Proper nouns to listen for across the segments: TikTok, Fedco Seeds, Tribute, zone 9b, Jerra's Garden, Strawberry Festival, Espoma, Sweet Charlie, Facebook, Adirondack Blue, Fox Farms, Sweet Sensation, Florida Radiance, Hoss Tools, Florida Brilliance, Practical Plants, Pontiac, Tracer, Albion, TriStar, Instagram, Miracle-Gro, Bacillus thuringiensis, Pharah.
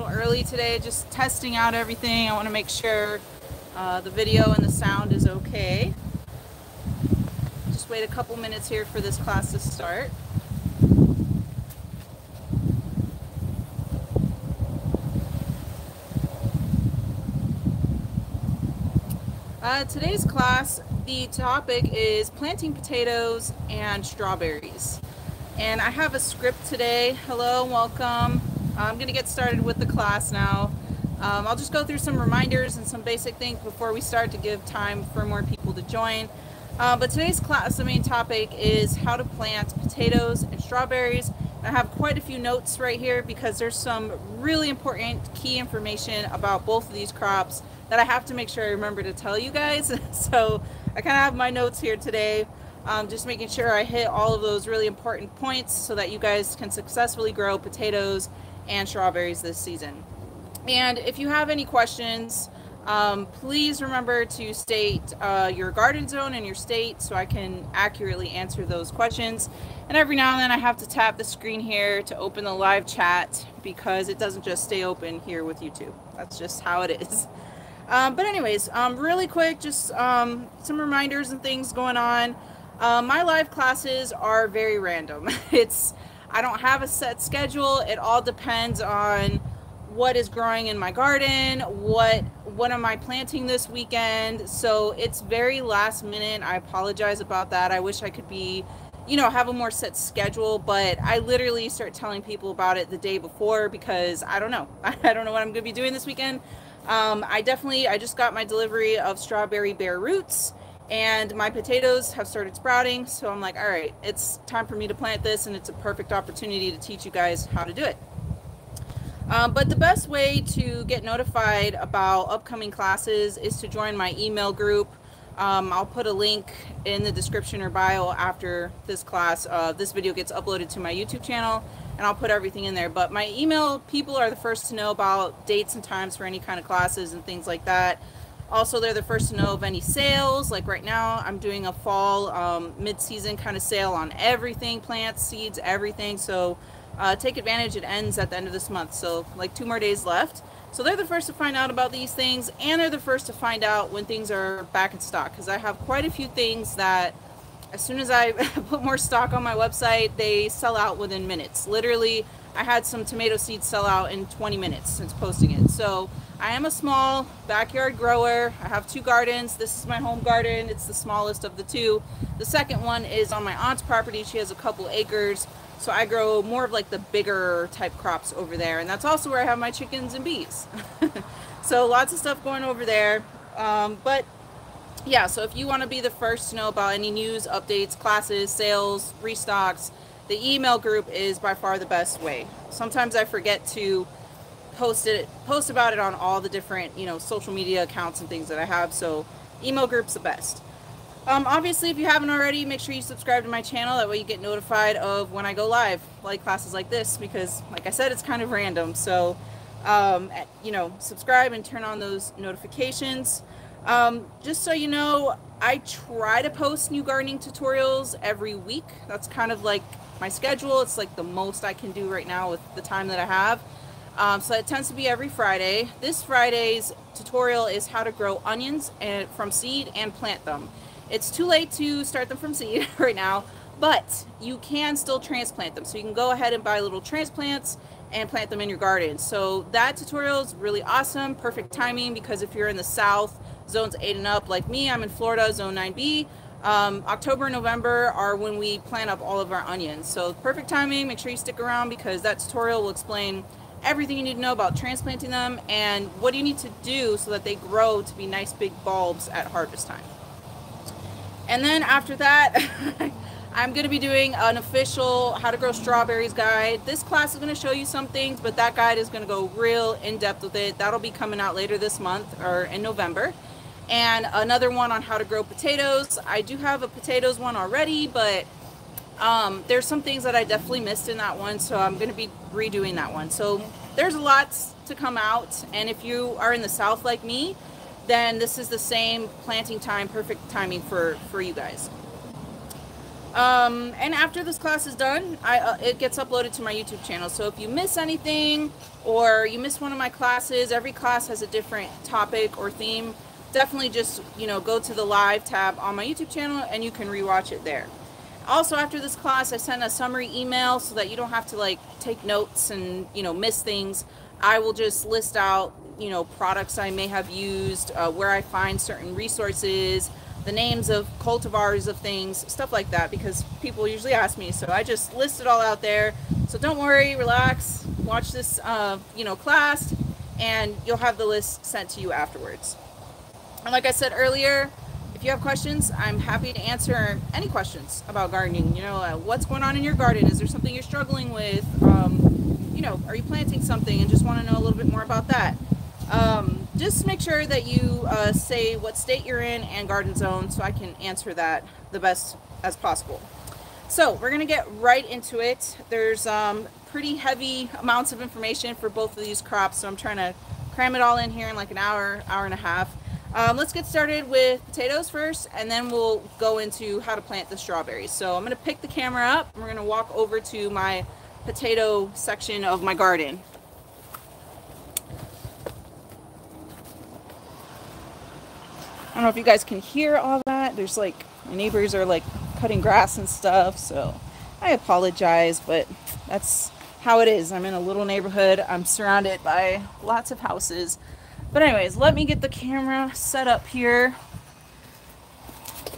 little early today, just testing out everything. I want to make sure the video and the sound is okay. Just wait a couple minutes here for this class to start. Today's class, the topic is planting potatoes and strawberries. And I have a script today. Hello, welcome. I'm going to get started with the class now. I'll just go through some reminders and some basic things before we start to give time for more people to join. But today's class, the main topic is how to plant potatoes and strawberries. I have quite a few notes right here because there's some really important key information about both of these crops that I have to make sure I remember to tell you guys. So I kind of have my notes here today. Just making sure I hit all of those really important points so that you guys can successfully grow potatoes and strawberries this season. And if you have any questions, please remember to state your garden zone and your state so I can accurately answer those questions. And every now and then I have to tap the screen here to open the live chat because it doesn't just stay open here with YouTube. That's just how it is. But anyways, really quick, just some reminders and things going on. My live classes are very random. I don't have a set schedule. It all depends on what is growing in my garden, what am I planting this weekend. So it's very last minute. I apologize about that. I wish I could be, you know, have a more set schedule, but I literally start telling people about it the day before because I don't know. I don't know what I'm gonna be doing this weekend. I just got my delivery of strawberry bare roots, and my potatoes have started sprouting, so I'm like, all right, it's time for me to plant this, and it's a perfect opportunity to teach you guys how to do it. But the best way to get notified about upcoming classes is to join my email group. I'll put a link in the description or bio after this class. This video gets uploaded to my YouTube channel, and I'll put everything in there. But my email people are the first to know about dates and times for any kind of classes and things like that. Also, they're the first to know of any sales. Like right now, I'm doing a fall mid-season kind of sale on everything, plants, seeds, everything. So take advantage. It ends at the end of this month. So like 2 more days left. So they're the first to find out about these things, and they're the first to find out when things are back in stock. Because I have quite a few things that as soon as I put more stock on my website, they sell out within minutes. Literally, I had some tomato seeds sell out in 20 minutes since posting it. So I am a small backyard grower. I have 2 gardens. This is my home garden. It's the smallest of the 2. The second one is on my aunt's property. She has a couple acres. So I grow more of like the bigger type crops over there. And that's also where I have my chickens and bees. So lots of stuff going over there. But yeah, so if you want to be the first to know about any news, updates, classes, sales, restocks, the email group is by far the best way. Sometimes I forget to post about it on all the different, you know, social media accounts and things that I have. So email group's the best. Obviously, if you haven't already, make sure you subscribe to my channel. That way you get notified of when I go live, like classes like this, because like I said, it's kind of random. So, you know, subscribe and turn on those notifications. Just so you know, I try to post new gardening tutorials every week. That's kind of like my schedule. It's like the most I can do right now with the time that I have. So it tends to be every Friday. This Friday's tutorial is how to grow onions from seed and plant them. It's too late to start them from seed right now, but you can still transplant them. So you can go ahead and buy little transplants and plant them in your garden. So that tutorial is really awesome. Perfect timing, because if you're in the South, zones 8 and up like me, I'm in Florida, zone 9B. October and November are when we plant up all of our onions. So perfect timing. Make sure you stick around, because that tutorial will explain everything you need to know about transplanting them and what you need to do so that they grow to be nice big bulbs at harvest time. And then after that, I'm going to be doing an official how to grow strawberries guide. This class is going to show you some things, but that guide is going to go real in depth with it. That'll be coming out later this month, or in November. And another one on how to grow potatoes. I do have a potatoes one already, but there's some things that I definitely missed in that one, so I'm going to be redoing that one. So there's lots to come out, and if you are in the South like me, then this is the same planting time, perfect timing for you guys. And after this class is done, it gets uploaded to my YouTube channel. So if you miss anything or you miss one of my classes, every class has a different topic or theme. Definitely just, you know, go to the live tab on my YouTube channel and you can rewatch it there. Also, after this class, I send a summary email so that you don't have to like take notes and, you know, miss things. I will just list out, you know, products I may have used, where I find certain resources, the names of cultivars of things, stuff like that, because people usually ask me. So I just list it all out there. So don't worry, relax, watch this, you know, class, and you'll have the list sent to you afterwards. And like I said earlier, if you have questions, I'm happy to answer any questions about gardening. You know, what's going on in your garden? Is there something you're struggling with? You know, are you planting something and just want to know a little bit more about that? Just make sure that you say what state you're in and garden zone so I can answer that the best as possible. So we're going to get right into it. There's pretty heavy amounts of information for both of these crops, so I'm trying to cram it all in here in like an hour, hour and a half. Let's get started with potatoes first, and then we'll go into how to plant the strawberries. So I'm going to pick the camera up, and we're going to walk over to my potato section of my garden. I don't know if you guys can hear all that. There's like, my neighbors are like cutting grass and stuff, so I apologize, but that's how it is. I'm in a little neighborhood. I'm surrounded by lots of houses. But anyways, let me get the camera set up here.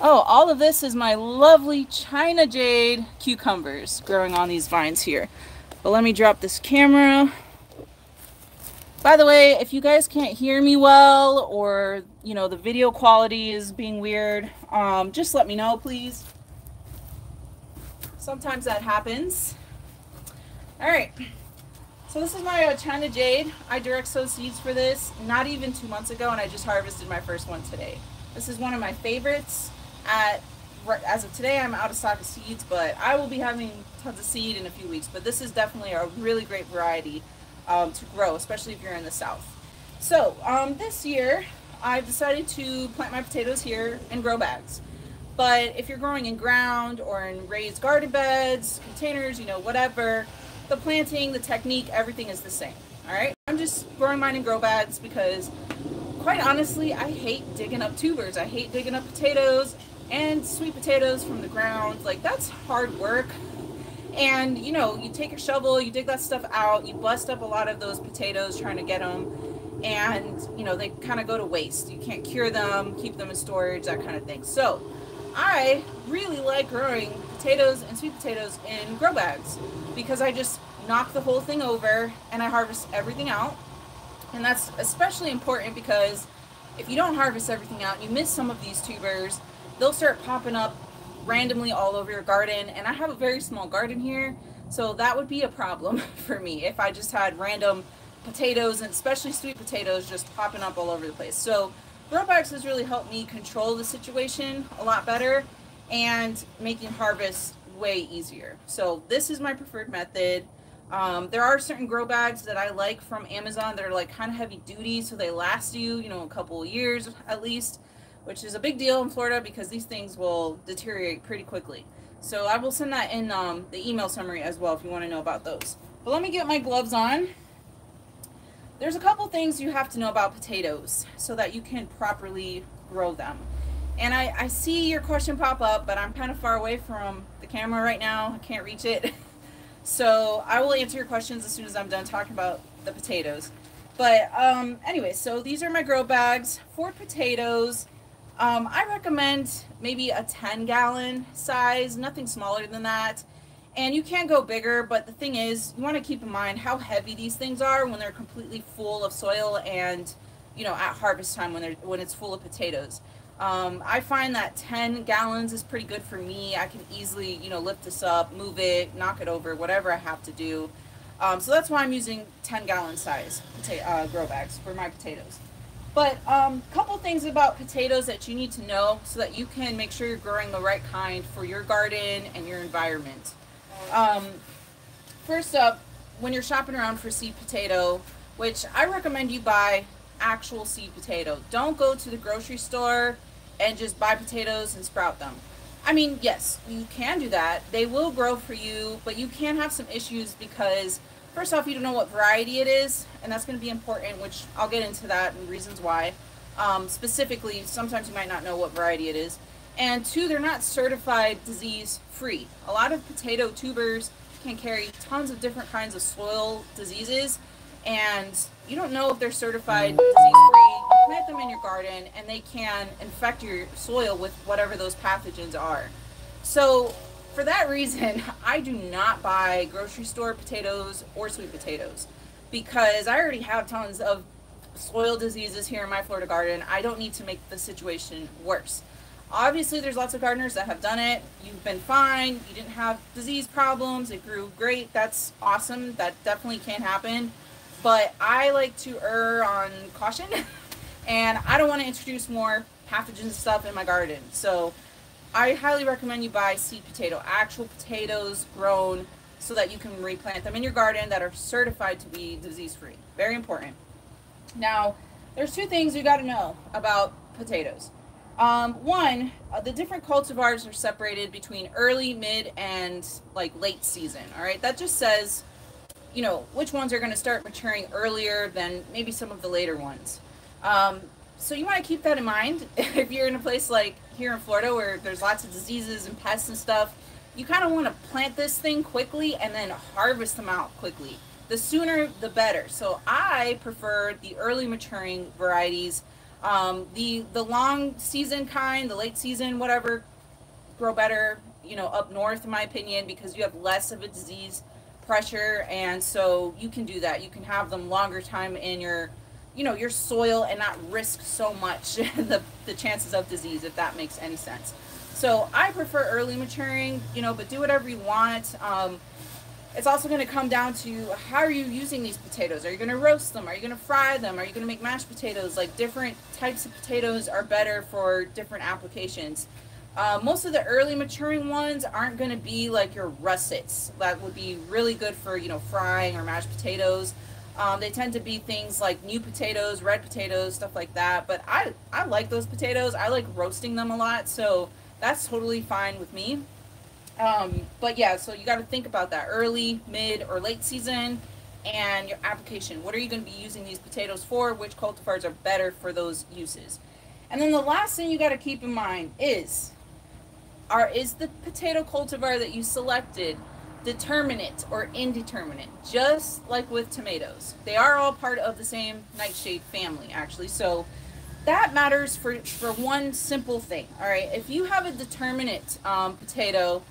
Oh, all of this is my lovely China Jade cucumbers growing on these vines here. But let me drop this camera. By the way, if you guys can't hear me well, or, you know, the video quality is being weird, just let me know, please. Sometimes that happens. All right. So this is my China Jade. I direct sowed seeds for this not even 2 months ago, and I just harvested my first one today. This is one of my favorites. As of today, I'm out of stock of seeds, but I will be having tons of seed in a few weeks. But this is definitely a really great variety to grow, especially if you're in the South. So this year, I've decided to plant my potatoes here in grow bags. But if you're growing in ground or in raised garden beds, containers, you know, whatever, the planting, the technique, everything is the same. All right, I'm just growing mine in grow bags because, quite honestly, I hate digging up tubers. I hate digging up potatoes and sweet potatoes from the ground. Like, that's hard work. And, you know, you take your shovel, you dig that stuff out, you bust up a lot of those potatoes trying to get them, and, you know, they kind of go to waste. You can't cure them, keep them in storage, that kind of thing. So I really like growing potatoes and sweet potatoes in grow bags because I just knock the whole thing over and I harvest everything out. And that's especially important because if you don't harvest everything out and you miss some of these tubers, they'll start popping up randomly all over your garden. And I have a very small garden here, so that would be a problem for me if I just had random potatoes, and especially sweet potatoes, just popping up all over the place. So grow bags has really helped me control the situation a lot better and making harvest way easier. So this is my preferred method. There are certain grow bags that I like from Amazon that are like kind of heavy duty, so they last you, you know, a couple of years at least, which is a big deal in Florida because these things will deteriorate pretty quickly. So I will send that in the email summary as well if you want to know about those. But let me get my gloves on. There's a couple things you have to know about potatoes so that you can properly grow them. And I see your question pop up, but I'm kind of far away from the camera right now. I can't reach it. So I will answer your questions as soon as I'm done talking about the potatoes. But anyway, so these are my grow bags for potatoes. I recommend maybe a 10-gallon size, nothing smaller than that. And you can go bigger, but the thing is, you want to keep in mind how heavy these things are when they're completely full of soil and, you know, at harvest time when it's full of potatoes. I find that 10 gallons is pretty good for me. I can easily, you know, lift this up, move it, knock it over, whatever I have to do. So that's why I'm using 10-gallon size grow bags for my potatoes. But a couple things about potatoes that you need to know so that you can make sure you're growing the right kind for your garden and your environment. First up, when you're shopping around for seed potato, which I recommend you buy actual seed potato. Don't go to the grocery store and just buy potatoes and sprout them. I mean, yes, you can do that. They will grow for you, but you can have some issues because, first off, you don't know what variety it is, and that's going to be important, which I'll get into that and reasons why. Specifically, sometimes you might not know what variety it is. And two, they're not certified disease-free. A lot of potato tubers can carry tons of different kinds of soil diseases, and you don't know if they're certified disease-free. You plant them in your garden, and they can infect your soil with whatever those pathogens are. So for that reason, I do not buy grocery store potatoes or sweet potatoes because I already have tons of soil diseases here in my Florida garden. I don't need to make the situation worse. Obviously, there's lots of gardeners that have done it. You've been fine. You didn't have disease problems. It grew great. That's awesome. That definitely can happen. But I like to err on caution, and I don't want to introduce more pathogens and stuff in my garden. So I highly recommend you buy seed potato, actual potatoes grown so that you can replant them in your garden that are certified to be disease-free. Very important. Now, there's two things you got to know about potatoes. One, the different cultivars are separated between early, mid, and like late season. All right, that just says, you know, which ones are going to start maturing earlier than maybe some of the later ones. So you want to keep that in mind. If you're in a place like here in Florida where there's lots of diseases and pests and stuff, you kind of want to plant this thing quickly and then harvest them out quickly. The sooner the better. So I prefer the early maturing varieties. The long season kind, the late season, whatever, grow better, you know, up north in my opinion, because you have less of a disease pressure, and so you can do that. You can have them longer time in your, you know, your soil and not risk so much the chances of disease, if that makes any sense. So I prefer early maturing, you know, but do whatever you want. It's also going to come down to how are you using these potatoes? Are you going to roast them? Are you going to fry them? Are you going to make mashed potatoes? Like different types of potatoes are better for different applications. Most of the early maturing ones aren't going to be like your russets. That would be really good for, you know, frying or mashed potatoes. They tend to be things like new potatoes, red potatoes, stuff like that. But I like those potatoes. I like roasting them a lot. So that's totally fine with me. But yeah, so you got to think about that early, mid, or late season and your application. What are you going to be using these potatoes for? Which cultivars are better for those uses? And then the last thing you got to keep in mind is the potato cultivar that you selected determinate or indeterminate? Just like with tomatoes, they are all part of the same nightshade family, actually. So that matters for one simple thing. All right, if you have a determinate potato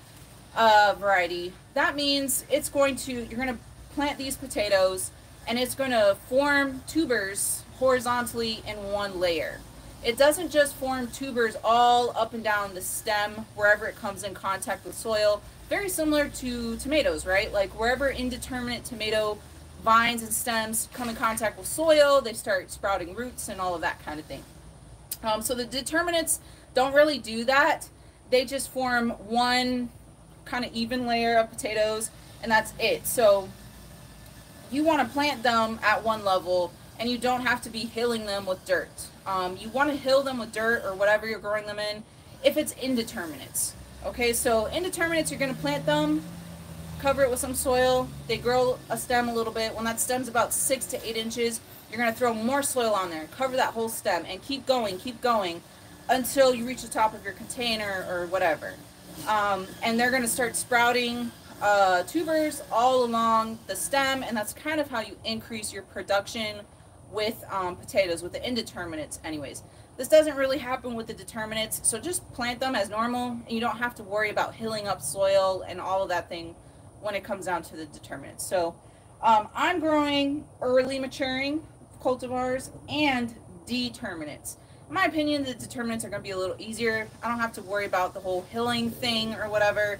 variety, that means you're going to plant these potatoes and it's going to form tubers horizontally in one layer. It doesn't just form tubers all up and down the stem wherever it comes in contact with soil. Very similar to tomatoes, right? Like wherever indeterminate tomato vines and stems come in contact with soil, they start sprouting roots and all of that kind of thing. So the determinates don't really do that. They just form one kind of even layer of potatoes, and that's it. So you want to plant them at one level, and you don't have to be hilling them with dirt. You want to hill them with dirt or whatever you're growing them in if it's indeterminates. Okay, so indeterminates, you're going to plant them, cover it with some soil, they grow a stem a little bit. When that stem's about 6 to 8 inches, you're going to throw more soil on there, cover that whole stem, and keep going until you reach the top of your container or whatever. And they're going to start sprouting tubers all along the stem, and that's kind of how you increase your production with potatoes, with the indeterminates anyways. This doesn't really happen with the determinates, so just plant them as normal, and you don't have to worry about hilling up soil and all of that thing when it comes down to the determinates. So I'm growing early maturing cultivars and determinates. In my opinion, the determinants are going to be a little easier. I don't have to worry about the whole hilling thing or whatever.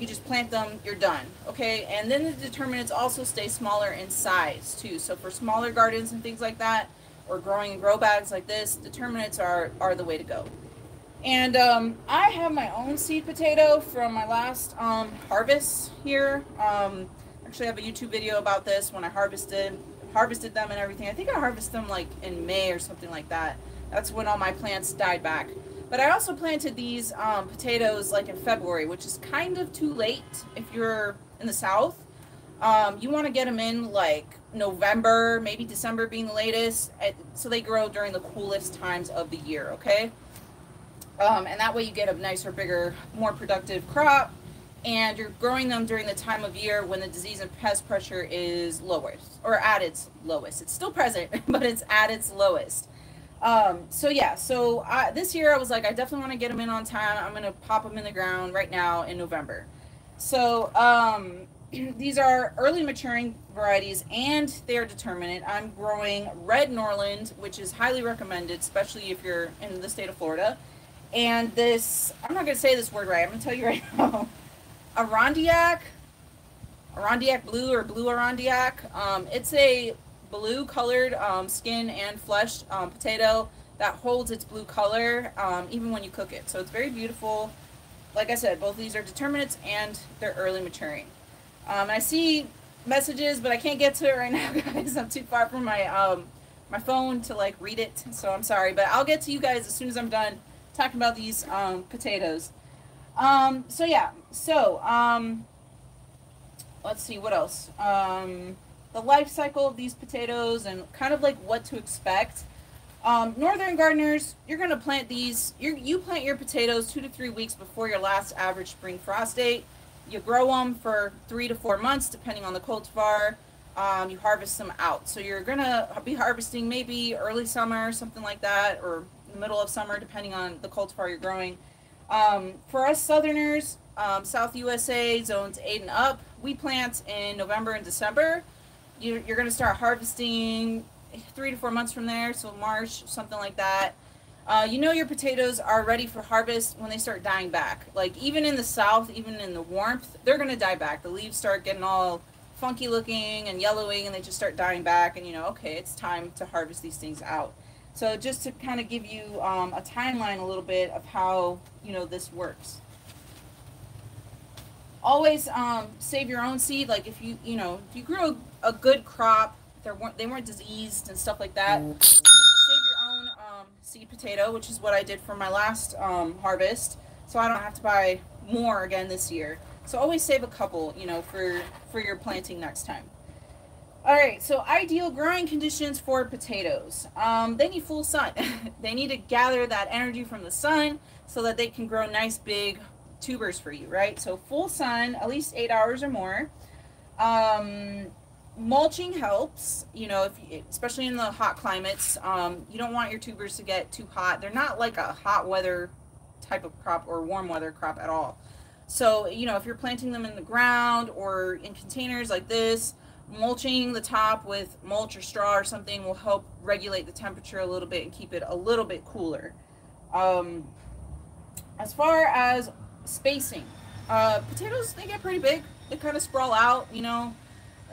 You just plant them, you're done. Okay, and then the determinants also stay smaller in size too. So for smaller gardens and things like that, or growing in grow bags like this, determinants are the way to go. And I have my own seed potato from my last harvest here. Actually, I have a YouTube video about this when I harvested them and everything. I think I harvested them like in May or something like that. That's when all my plants died back. But I also planted these potatoes like in February, which is kind of too late if you're in the South. You want to get them in like November, maybe December being the latest, so they grow during the coolest times of the year, okay? And that way you get a nicer, bigger, more productive crop, and you're growing them during the time of year when the disease and pest pressure is lowest, or at its lowest. It's still present, but it's at its lowest. So yeah, so this year I was like, I definitely want to get them in on time. I'm going to pop them in the ground right now in November. So these are early maturing varieties and they're determinate. I'm growing Red Norland, which is highly recommended, especially if you're in the state of Florida. And this, I'm not going to say this word right. I'm going to tell you right now. Adirondack Blue or Blue Adirondack. It's a blue colored skin and flesh potato that holds its blue color even when you cook it. So it's very beautiful. Like I said, both of these are determinates and they're early maturing. I see messages, but I can't get to it right now, guys. I'm too far from my my phone to like read it, so I'm sorry. But I'll get to you guys as soon as I'm done talking about these potatoes. So yeah, so let's see what else. The life cycle of these potatoes and kind of like what to expect. Northern gardeners, you're going to plant these, you plant your potatoes 2 to 3 weeks before your last average spring frost date. You grow them for 3 to 4 months depending on the cultivar. You harvest them out. So you're going to be harvesting maybe early summer, something like that, or middle of summer depending on the cultivar you're growing. For us Southerners, South USA, zones 8 and up, we plant in November and December. You're going to start harvesting 3 to 4 months from there, so March, something like that. You know your potatoes are ready for harvest when they start dying back. Like even in the South, even in the warmth, they're going to die back. The leaves start getting all funky looking and yellowing and they just start dying back and you know, okay, it's time to harvest these things out. So just to kind of give you a timeline a little bit of how, you know, this works. Always save your own seed. Like if you grew a good crop, they weren't diseased and stuff like that, save your own seed potato, which is what I did for my last harvest. So I don't have to buy more again this year. So always save a couple, you know, for your planting next time. All right, so ideal growing conditions for potatoes. They need full sun. They need to gather that energy from the sun so that they can grow nice big tubers for you, right? So full sun, at least 8 hours or more. Mulching helps, you know, especially in the hot climates. You don't want your tubers to get too hot. They're not like a hot weather type of crop or warm weather crop at all. So, you know, if you're planting them in the ground or in containers like this, mulching the top with mulch or straw or something will help regulate the temperature a little bit and keep it a little bit cooler. As far as spacing, potatoes, they get pretty big. They kind of sprawl out, you know.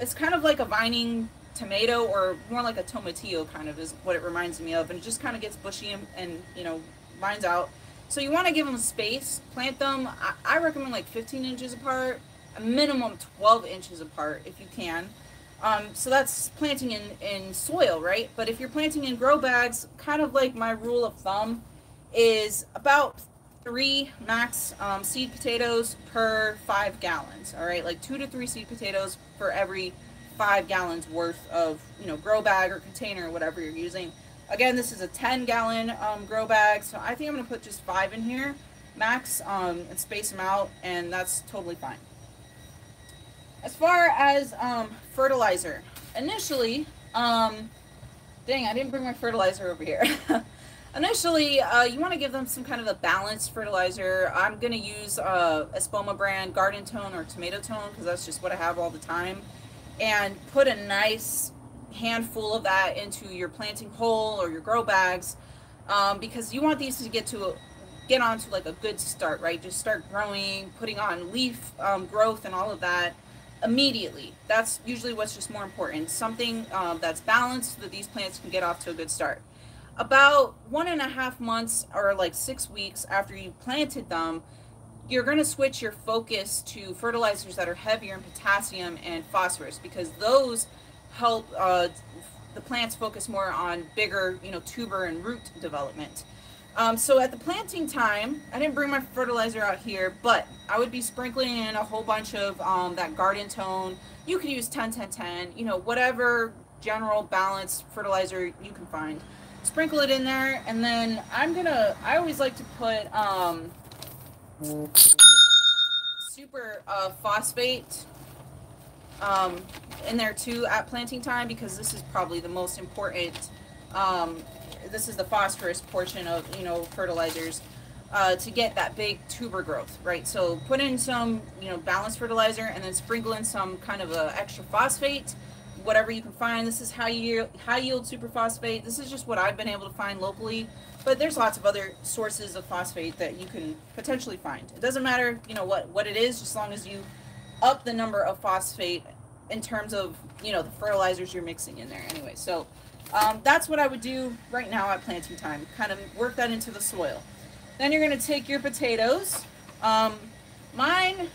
It's kind of like a vining tomato or more like a tomatillo kind of is what it reminds me of. And it just kind of gets bushy and you know, vines out. So you want to give them space. Plant them, I recommend like 15 inches apart. A minimum 12 inches apart if you can. So that's planting in soil, right? But if you're planting in grow bags, kind of like my rule of thumb is about 3 max seed potatoes per 5 gallons, all right? Like 2 to 3 seed potatoes for every 5 gallons worth of, you know, grow bag or container or whatever you're using. Again, this is a 10-gallon grow bag, so I think I'm going to put just 5 in here max and space them out, and that's totally fine. As far as fertilizer, initially, dang, I didn't bring my fertilizer over here. Initially, you want to give them some kind of a balanced fertilizer. I'm going to use Espoma brand Garden Tone or Tomato Tone because that's just what I have all the time. And put a nice handful of that into your planting hole or your grow bags because you want these to get to a onto like a good start, right? Just start growing, putting on leaf growth and all of that immediately. That's usually what's just more important. Something that's balanced so that these plants can get off to a good start. About 1.5 months or like 6 weeks after you planted them, you're going to switch your focus to fertilizers that are heavier in potassium and phosphorus because those help the plants focus more on bigger, you know, tuber and root development. So at the planting time, I didn't bring my fertilizer out here, but I would be sprinkling in a whole bunch of that garden tone. You can use 10-10-10, you know, whatever general balanced fertilizer you can find. Sprinkle it in there, and then I always like to put super phosphate in there too at planting time, because this is probably the most important. This is the phosphorus portion of, you know, fertilizers to get that big tuber growth, right? So put in some, you know, balanced fertilizer, and then sprinkle in some kind of a extra phosphate, whatever you can find. This is high yield superphosphate. This is just what I've been able to find locally, but there's lots of other sources of phosphate that you can potentially find. It doesn't matter, you know, what it is, just as long as you up the number of phosphate in terms of, you know, the fertilizers you're mixing in there anyway. So that's what I would do right now at planting time, kind of work that into the soil. Then you're going to take your potatoes. Mine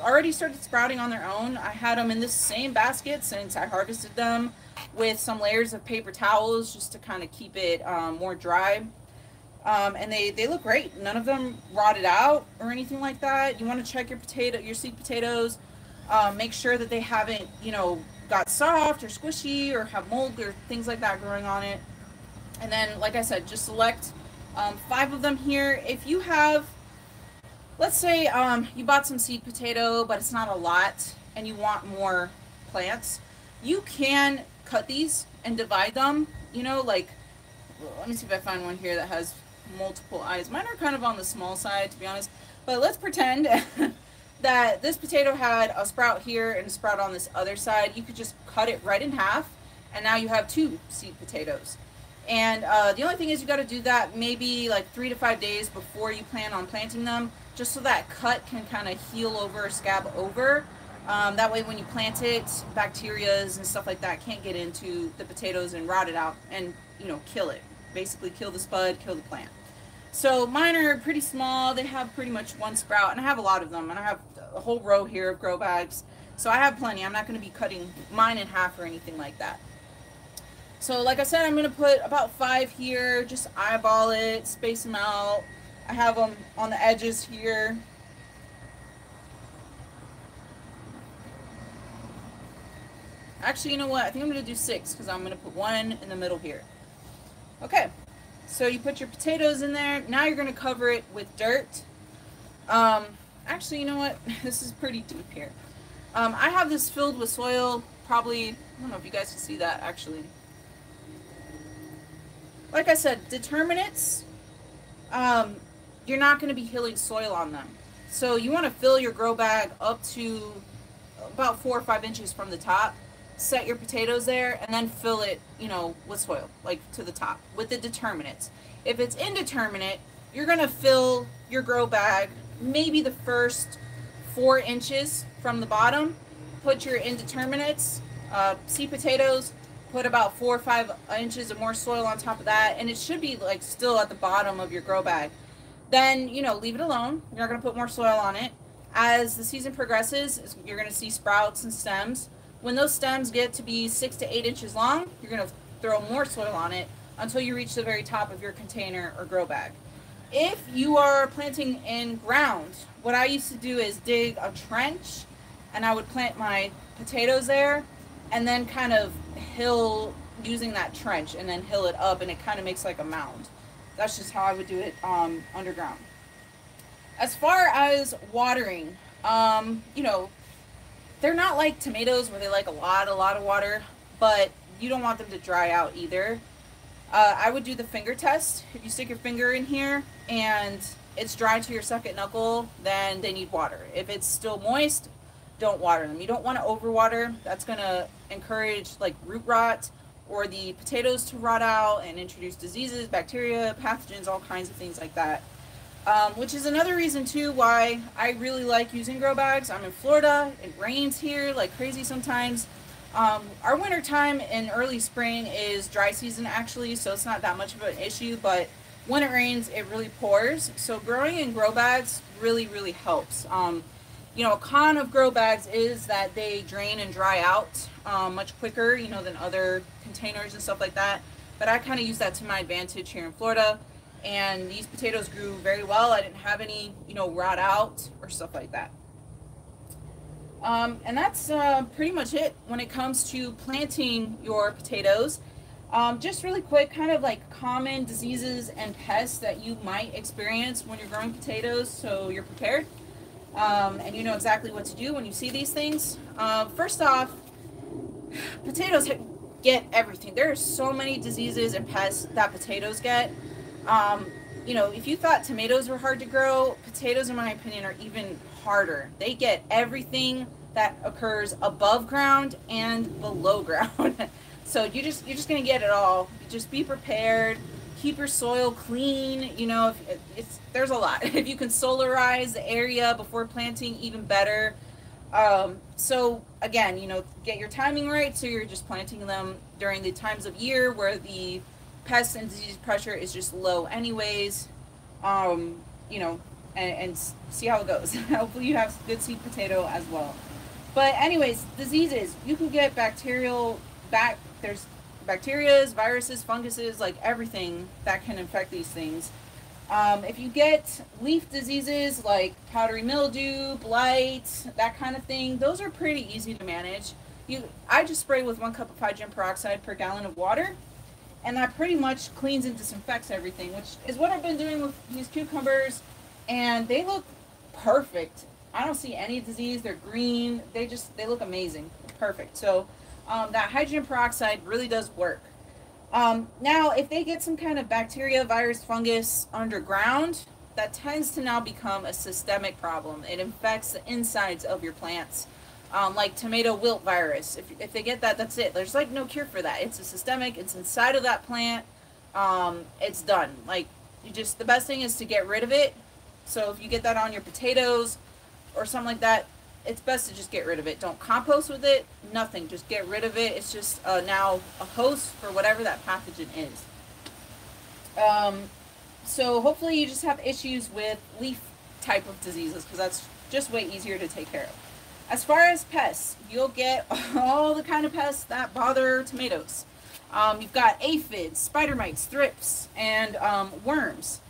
already started sprouting on their own. I had them in this same basket since I harvested them, with some layers of paper towels just to kind of keep it more dry. And they look great. None of them rotted out or anything like that. You want to check your seed potatoes. Make sure that they haven't, you know, got soft or squishy or have mold or things like that growing on it. And then, like I said, just select 5 of them here. If you have, let's say you bought some seed potato, but it's not a lot and you want more plants, you can cut these and divide them, you know, like, let me see if I find one here that has multiple eyes. Mine are kind of on the small side, to be honest, but let's pretend that this potato had a sprout here and a sprout on this other side. You could just cut it right in half, and now you have 2 seed potatoes. And the only thing is, you got to do that maybe like 3 to 5 days before you plan on planting them, just so that cut can kind of heal over, scab over. That way when you plant it, bacterias and stuff like that can't get into the potatoes and rot it out and, you know, kill it. Basically kill the spud, kill the plant. So mine are pretty small. They have pretty much 1 sprout, and I have a lot of them, and I have a whole row here of grow bags, so I have plenty. I'm not going to be cutting mine in half or anything like that. So like I said, I'm going to put about 5 here, just eyeball it, space them out. I have them on the edges here. Actually, you know what, I think I'm going to do 6, because I'm going to put 1 in the middle here. Okay, so you put your potatoes in there. Now you're going to cover it with dirt. Actually, you know what, this is pretty deep here. I have this filled with soil, probably, I don't know if you guys can see that actually. Like I said, determinants, you're not going to be healing soil on them. So you want to fill your grow bag up to about 4 or 5 inches from the top. Set your potatoes there, and then fill it, you know, with soil, like to the top, with the determinants. If it's indeterminate, you're going to fill your grow bag maybe the first 4 inches from the bottom. Put your indeterminates, seed potatoes, put about 4 or 5 inches of more soil on top of that, and it should be like still at the bottom of your grow bag. Then, you know, leave it alone. You're not going to put more soil on it. As the season progresses, you're going to see sprouts and stems. When those stems get to be 6 to 8 inches long, you're going to throw more soil on it until you reach the very top of your container or grow bag. If you are planting in ground, what I used to do is dig a trench, and I would plant my potatoes there, and then kind of hill using that trench, and then hill it up, and it kind of makes like a mound. That's just how I would do it underground. As far as watering, you know, they're not like tomatoes where they like a lot of water, but you don't want them to dry out either. I would do the finger test. If you stick your finger in here and it's dry to your second knuckle, then they need water. If it's still moist, don't water them. You don't want to overwater. That's going to encourage like root rot, or the potatoes to rot out and introduce diseases, bacteria, pathogens, all kinds of things like that. Which is another reason too why I really like using grow bags. I'm in Florida. It rains here like crazy sometimes. Our winter time and early spring is dry season actually, so it's not that much of an issue, but when it rains it really pours. So growing in grow bags really helps. You know, a con of grow bags is that they drain and dry out much quicker, you know, than other containers and stuff like that, but I kind of use that to my advantage here in Florida. and these potatoes grew very well. I didn't have any, you know, rot out or stuff like that. And that's pretty much it when it comes to planting your potatoes. Just really quick, kind of like common diseases and pests that you might experience when you're growing potatoes, so you're prepared and you know exactly what to do when you see these things. First off, potatoes get everything. There are so many diseases and pests that potatoes get. You know, if you thought tomatoes were hard to grow, potatoes in my opinion are even harder. They get everything that occurs above ground and below ground. So you're just gonna get it all. Just be prepared, keep your soil clean. You know, there's a lot. If you can solarize the area before planting, even better. So again, you know, get your timing right, so you're just planting them during the times of year where the pest and disease pressure is just low anyways. You know, and see how it goes. Hopefully you have good sweet potato as well. But anyways, diseases, you can get there's bacteria, viruses, funguses, like everything that can infect these things. If you get leaf diseases like powdery mildew, blight, that kind of thing, those are pretty easy to manage. I just spray with 1 cup of hydrogen peroxide per gallon of water, and that pretty much cleans and disinfects everything, which is what I've been doing with these cucumbers, and they look perfect. I don't see any disease. They're green. They look amazing. Perfect. So that hydrogen peroxide really does work. Now, if they get some kind of bacteria, virus, fungus underground, that tends to now become a systemic problem. It infects the insides of your plants, like tomato wilt virus. If they get that, that's it. There's like no cure for that. It's a systemic, it's inside of that plant. It's done. Like, the best thing is to get rid of it. So if you get that on your potatoes or something like that, it's best to just get rid of it. Don't compost with it, nothing. Just get rid of it. It's just now a host for whatever that pathogen is. So hopefully you just have issues with leaf type of diseases, because that's just way easier to take care of. As far as pests, you'll get all the kind of pests that bother tomatoes. You've got aphids, spider mites, thrips, and worms.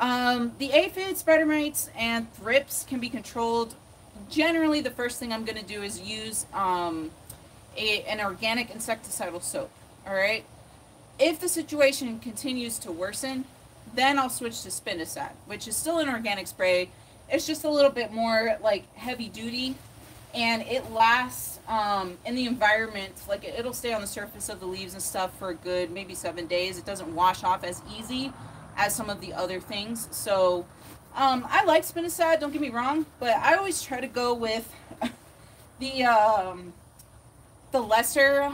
The aphids, spider mites, and thrips can be controlled. Generally, the first thing I'm going to do is use an organic insecticidal soap. All right. If the situation continues to worsen, then I'll switch to spinosad, which is still an organic spray. It's just a little bit more like heavy duty, and it lasts in the environment. Like, it'll stay on the surface of the leaves and stuff for a good maybe 7 days. It doesn't wash off as easy as some of the other things. So I like spinosad, don't get me wrong, but I always try to go with the lesser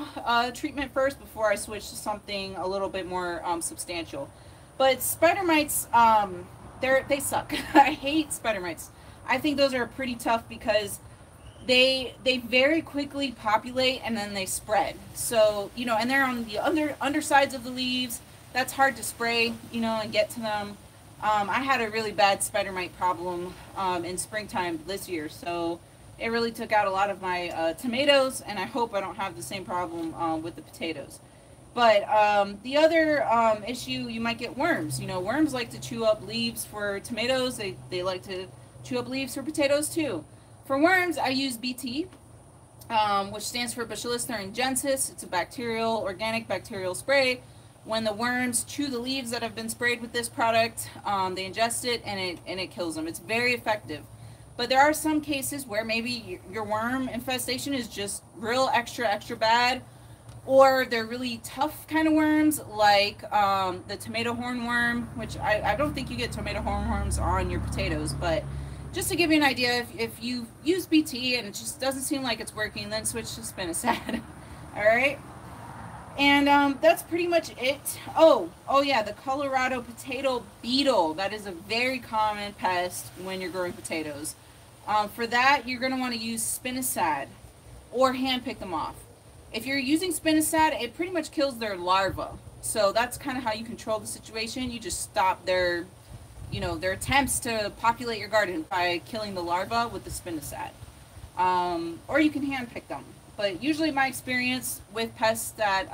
treatment first before I switch to something a little bit more substantial. But spider mites, they suck. I hate spider mites. I think those are pretty tough because they very quickly populate and then they spread. So, you know, and they're on the undersides of the leaves. That's hard to spray, you know, and get to them. I had a really bad spider mite problem in springtime this year, so it really took out a lot of my tomatoes, and I hope I don't have the same problem with the potatoes. But the other issue, you might get worms. You know, worms like to chew up leaves for tomatoes. They like to chew up leaves for potatoes too. For worms, I use BT, which stands for Bacillus thuringiensis. It's a organic bacterial spray. When the worms chew the leaves that have been sprayed with this product, they ingest it, and it kills them. It's very effective. But there are some cases where maybe your worm infestation is just real extra bad, or they're really tough kind of worms, like the tomato hornworm, which I don't think you get tomato hornworms on your potatoes. But just to give you an idea, if you use BT and it just doesn't seem like it's working, then switch to spinosad. All right. And that's pretty much it. Oh yeah, the Colorado potato beetle. That is a very common pest when you're growing potatoes. For that, you're going to want to use spinosad or hand pick them off. If you're using spinosad, it pretty much kills their larvae. So that's kind of how you control the situation. You just stop their attempts to populate your garden by killing the larvae with the spinosad. Or you can hand pick them. But usually my experience with pests that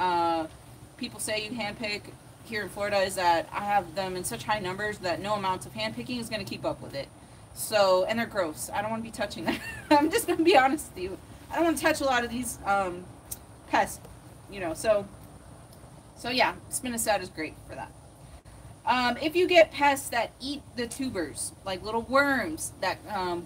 people say you handpick here in Florida is that I have them in such high numbers that no amount of hand picking is going to keep up with it. So, and they're gross. I don't want to be touching that. I'm just going to be honest with you. I don't want to touch a lot of these pests, you know. So yeah, spinosad is great for that. If you get pests that eat the tubers, like little worms that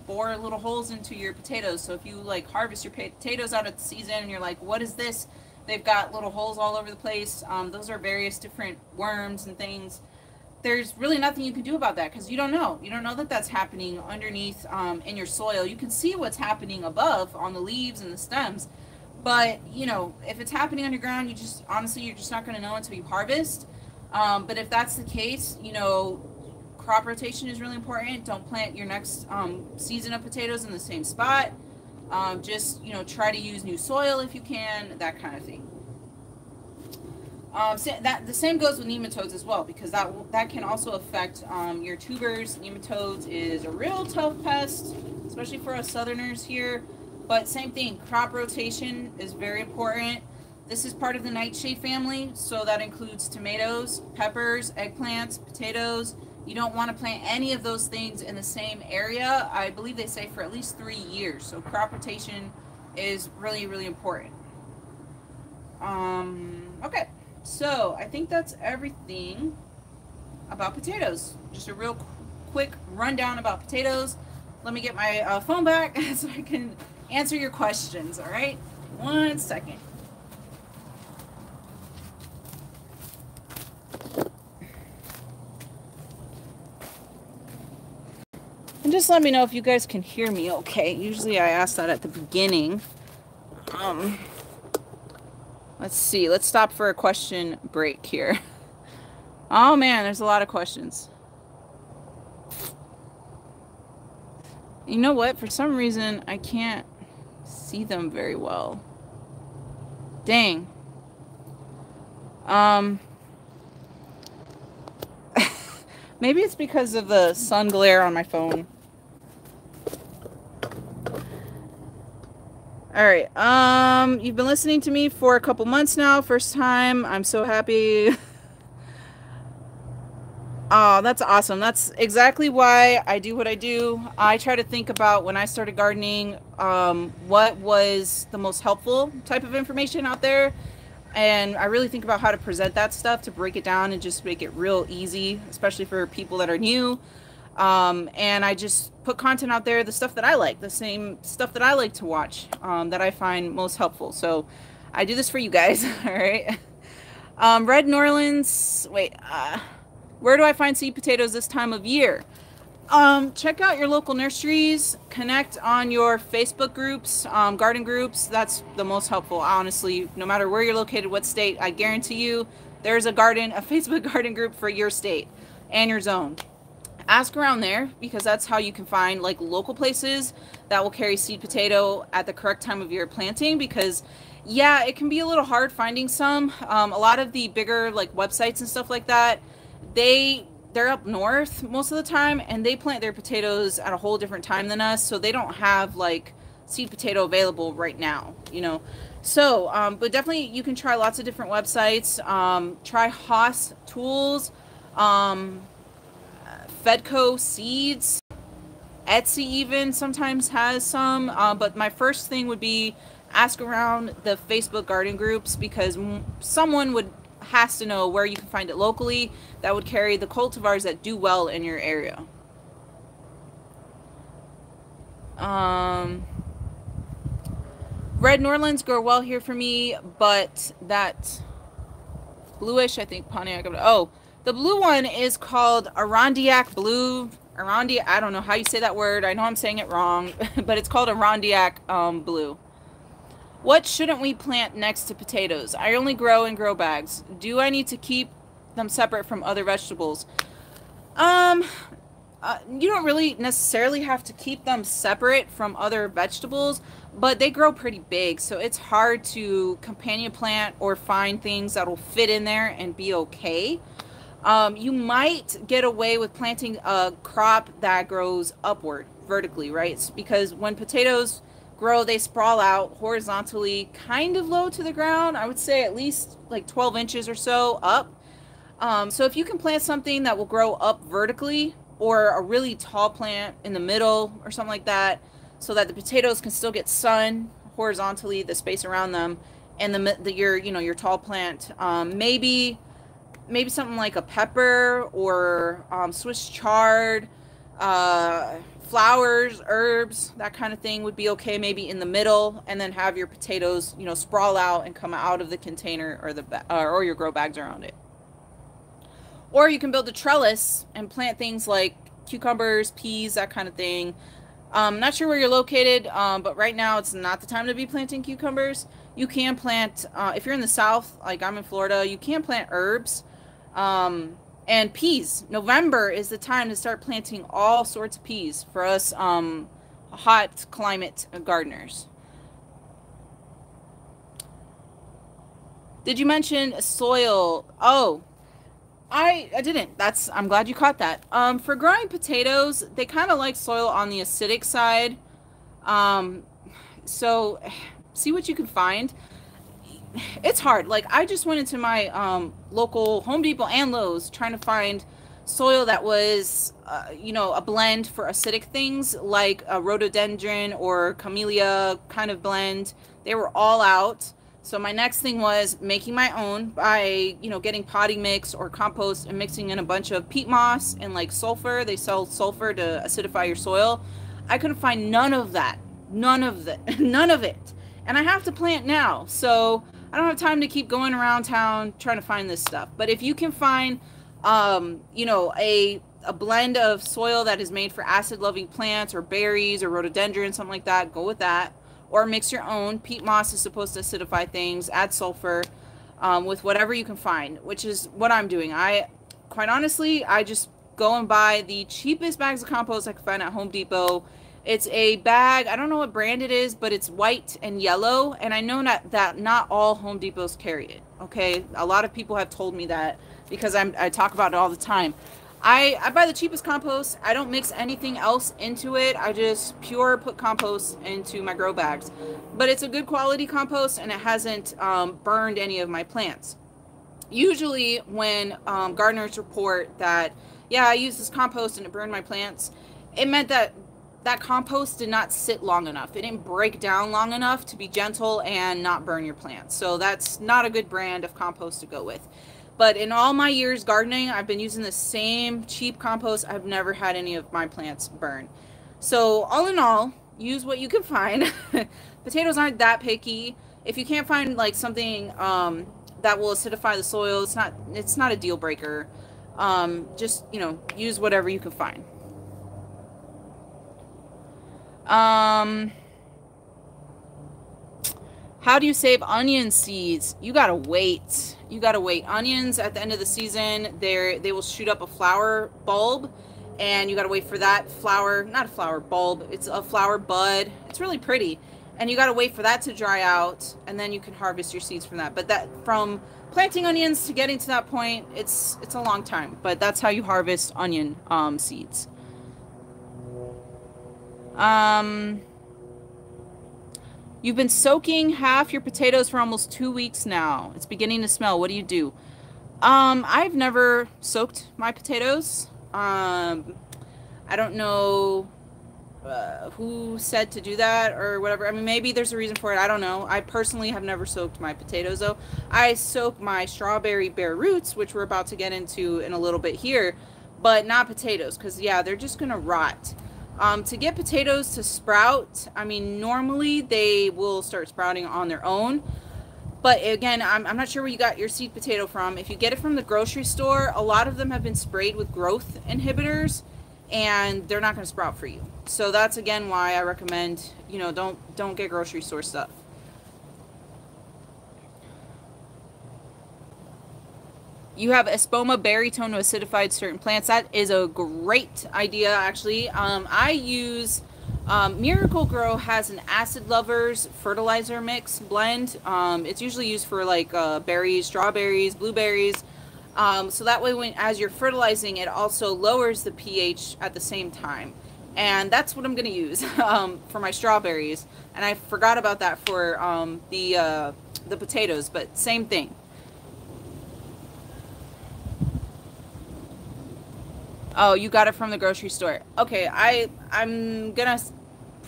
bore little holes into your potatoes. So if you like harvest your potatoes out of the season and you're like, what is this? They've got little holes all over the place. Those are various different worms and things. There's really nothing you can do about that because you don't know. You don't know that that's happening underneath in your soil. You can see what's happening above on the leaves and the stems. But, you know, if it's happening underground, you just, honestly, you're just not going to know until you harvest. But if that's the case, you know, crop rotation is really important. Don't plant your next season of potatoes in the same spot. Just, you know, try to use new soil if you can, that kind of thing. The same goes with nematodes as well, because that can also affect your tubers. Nematodes is a real tough pest, especially for us Southerners here. But same thing, crop rotation is very important. This is part of the nightshade family, so that includes tomatoes, peppers, eggplants, potatoes. You don't want to plant any of those things in the same area, I believe they say, for at least 3 years. So crop rotation is really, really important. Okay, so I think that's everything about potatoes. Just a real quick rundown about potatoes. Let me get my phone back so I can answer your questions, all right? One second. And just let me know if you guys can hear me okay. Usually I ask that at the beginning. Let's see. Let's stop for a question break here. Oh, man, there's a lot of questions. You know what? For some reason, I can't see them very well. Dang. Maybe it's because of the sun glare on my phone. All right. You've been listening to me for a couple months now. First time. I'm so happy. Oh, that's awesome. That's exactly why I do what I do. I try to think about when I started gardening, what was the most helpful type of information out there. And I really think about how to present that stuff, to break it down and just make it real easy, especially for people that are new. And I just put content out there, the stuff that I like, the same stuff that I like to watch, that I find most helpful. So I do this for you guys, all right? Red Norland's, wait, where do I find seed potatoes this time of year? Check out your local nurseries, connect on your Facebook groups, garden groups. That's the most helpful, honestly. No matter where you're located, what state, I guarantee you there's a garden, a Facebook garden group for your state and your zone. Ask around there, because that's how you can find like local places that will carry seed potato at the correct time of your planting, because yeah, it can be a little hard finding some. A lot of the bigger like websites and stuff like that, they're up north most of the time, and they plant their potatoes at a whole different time than us, so they don't have like seed potato available right now, you know. So but definitely you can try lots of different websites. Try Hoss Tools, Fedco Seeds, Etsy even sometimes has some. But my first thing would be ask around the Facebook garden groups, because someone has to know where you can find it locally that would carry the cultivars that do well in your area. Red Norlands grow well here for me, but that bluish, I think, Pontiac, oh, the blue one is called Adirondack Blue. Adirondack, I don't know how you say that word. I know I'm saying it wrong, but it's called Adirondack Blue. What shouldn't we plant next to potatoes? I only grow in grow bags. Do I need to keep them separate from other vegetables? You don't really necessarily have to keep them separate from other vegetables, but they grow pretty big, so it's hard to companion plant or find things that'll fit in there and be okay. You might get away with planting a crop that grows upward vertically, right? It's because when potatoes grow, they sprawl out horizontally, kind of low to the ground. I would say at least like 12 inches or so up. So if you can plant something that will grow up vertically, or a really tall plant in the middle or something like that, so that the potatoes can still get sun horizontally, the space around them, and your tall plant, maybe something like a pepper or Swiss chard, flowers, herbs, that kind of thing would be okay, maybe in the middle, and then have your potatoes, sprawl out and come out of the container or or your grow bags around it. Or you can build a trellis and plant things like cucumbers, peas, that kind of thing. Not sure where you're located, but right now it's not the time to be planting cucumbers. You can plant, if you're in the South, like I'm in Florida, you can plant herbs and peas. November is the time to start planting all sorts of peas for us hot climate gardeners. Did you mention soil? Oh, I didn't. I'm glad you caught that. For growing potatoes, they kind of like soil on the acidic side. So see what you can find. It's hard. Like, I just went into my local Home Depot and Lowe's trying to find soil that was, a blend for acidic things like a rhododendron or camellia kind of blend. They were all out. So my next thing was making my own by, getting potting mix or compost and mixing in a bunch of peat moss and like sulfur. They sell sulfur to acidify your soil. I couldn't find none of that. None of it. And I have to plant now. So I don't have time to keep going around town trying to find this stuff. But if you can find, a blend of soil that is made for acid-loving plants or berries or rhododendron, something like that, go with that. Or mix your own. Peat moss is supposed to acidify things. Add sulfur with whatever you can find, which is what I'm doing. Quite honestly, I just go and buy the cheapest bags of compost I can find at Home Depot. It's a bag. I don't know what brand it is, but it's white and yellow. And I know that not all Home Depots carry it. Okay, a lot of people have told me that because I talk about it all the time. I buy the cheapest compost. I don't mix anything else into it. I just put compost into my grow bags. But it's a good quality compost, and it hasn't burned any of my plants. Usually when gardeners report that, yeah, I used this compost and it burned my plants, it meant that compost did not sit long enough. It didn't break down long enough to be gentle and not burn your plants. So that's not a good brand of compost to go with. But in all my years gardening, I've been using the same cheap compost. I've never had any of my plants burn. So all in all, use what you can find. Potatoes aren't that picky. If you can't find like something that will acidify the soil, it's not a deal breaker. Just use whatever you can find. How do you save onion seeds? You gotta wait. Onions at the end of the season, they will shoot up a flower bulb, and you gotta wait for that flower, not a flower bulb, it's a flower bud. It's really pretty, and you gotta wait for that to dry out, and then you can harvest your seeds from that. But from planting onions to getting to that point, it's a long time. But that's how you harvest onion seeds. You've been soaking half your potatoes for almost 2 weeks now. It's beginning to smell. What do you do? I've never soaked my potatoes. I don't know who said to do that or whatever. I mean, maybe there's a reason for it. I don't know. I personally have never soaked my potatoes, though. I soak my strawberry bare roots, which we're about to get into in a little bit here, but not potatoes because, yeah, they're just going to rot. To get potatoes to sprout, I mean, normally they will start sprouting on their own. But again, I'm not sure where you got your seed potato from. If you get it from the grocery store, a lot of them have been sprayed with growth inhibitors, and they're not going to sprout for you. So that's, again, why I recommend, don't get grocery store stuff. You have Espoma berry tone to acidify certain plants. That is a great idea, actually. I use Miracle-Gro has an acid lovers fertilizer mix blend. It's usually used for like berries, strawberries, blueberries. So that way, as you're fertilizing, it also lowers the pH at the same time. And that's what I'm going to use for my strawberries. And I forgot about that for the potatoes, but same thing. Oh, you got it from the grocery store. Okay, I'm gonna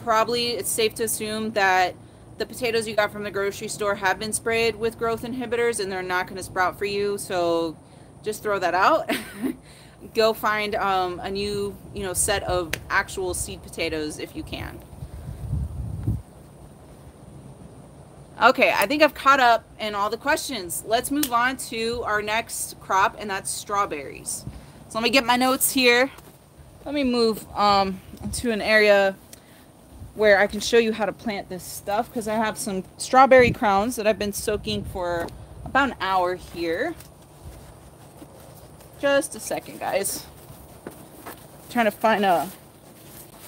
probably, it's safe to assume that the potatoes you got from the grocery store have been sprayed with growth inhibitors and they're not gonna sprout for you, so just throw that out. Go find a new, you know, set of actual seed potatoes if you can. Okay, I think I've caught up in all the questions. Let's move on to our next crop, and that's strawberries. So let me get my notes here. Let me move to an area where I can show you how to plant this stuff, because I have some strawberry crowns that I've been soaking for about an hour here. Just a second, guys. I'm trying to find a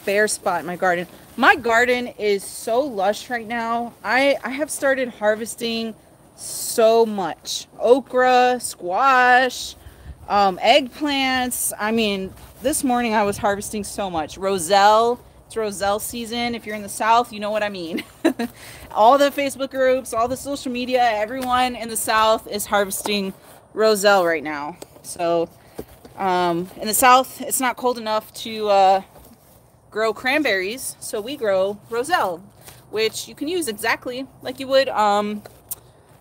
bare spot in my garden. My garden is so lush right now. I have started harvesting so much. Okra, squash, eggplants. I mean, this morning I was harvesting so much. Roselle, it's roselle season. If you're in the South, you know what I mean. All the Facebook groups, all the social media, everyone in the South is harvesting roselle right now. So in the South, it's not cold enough to grow cranberries, so we grow roselle, which you can use exactly like you would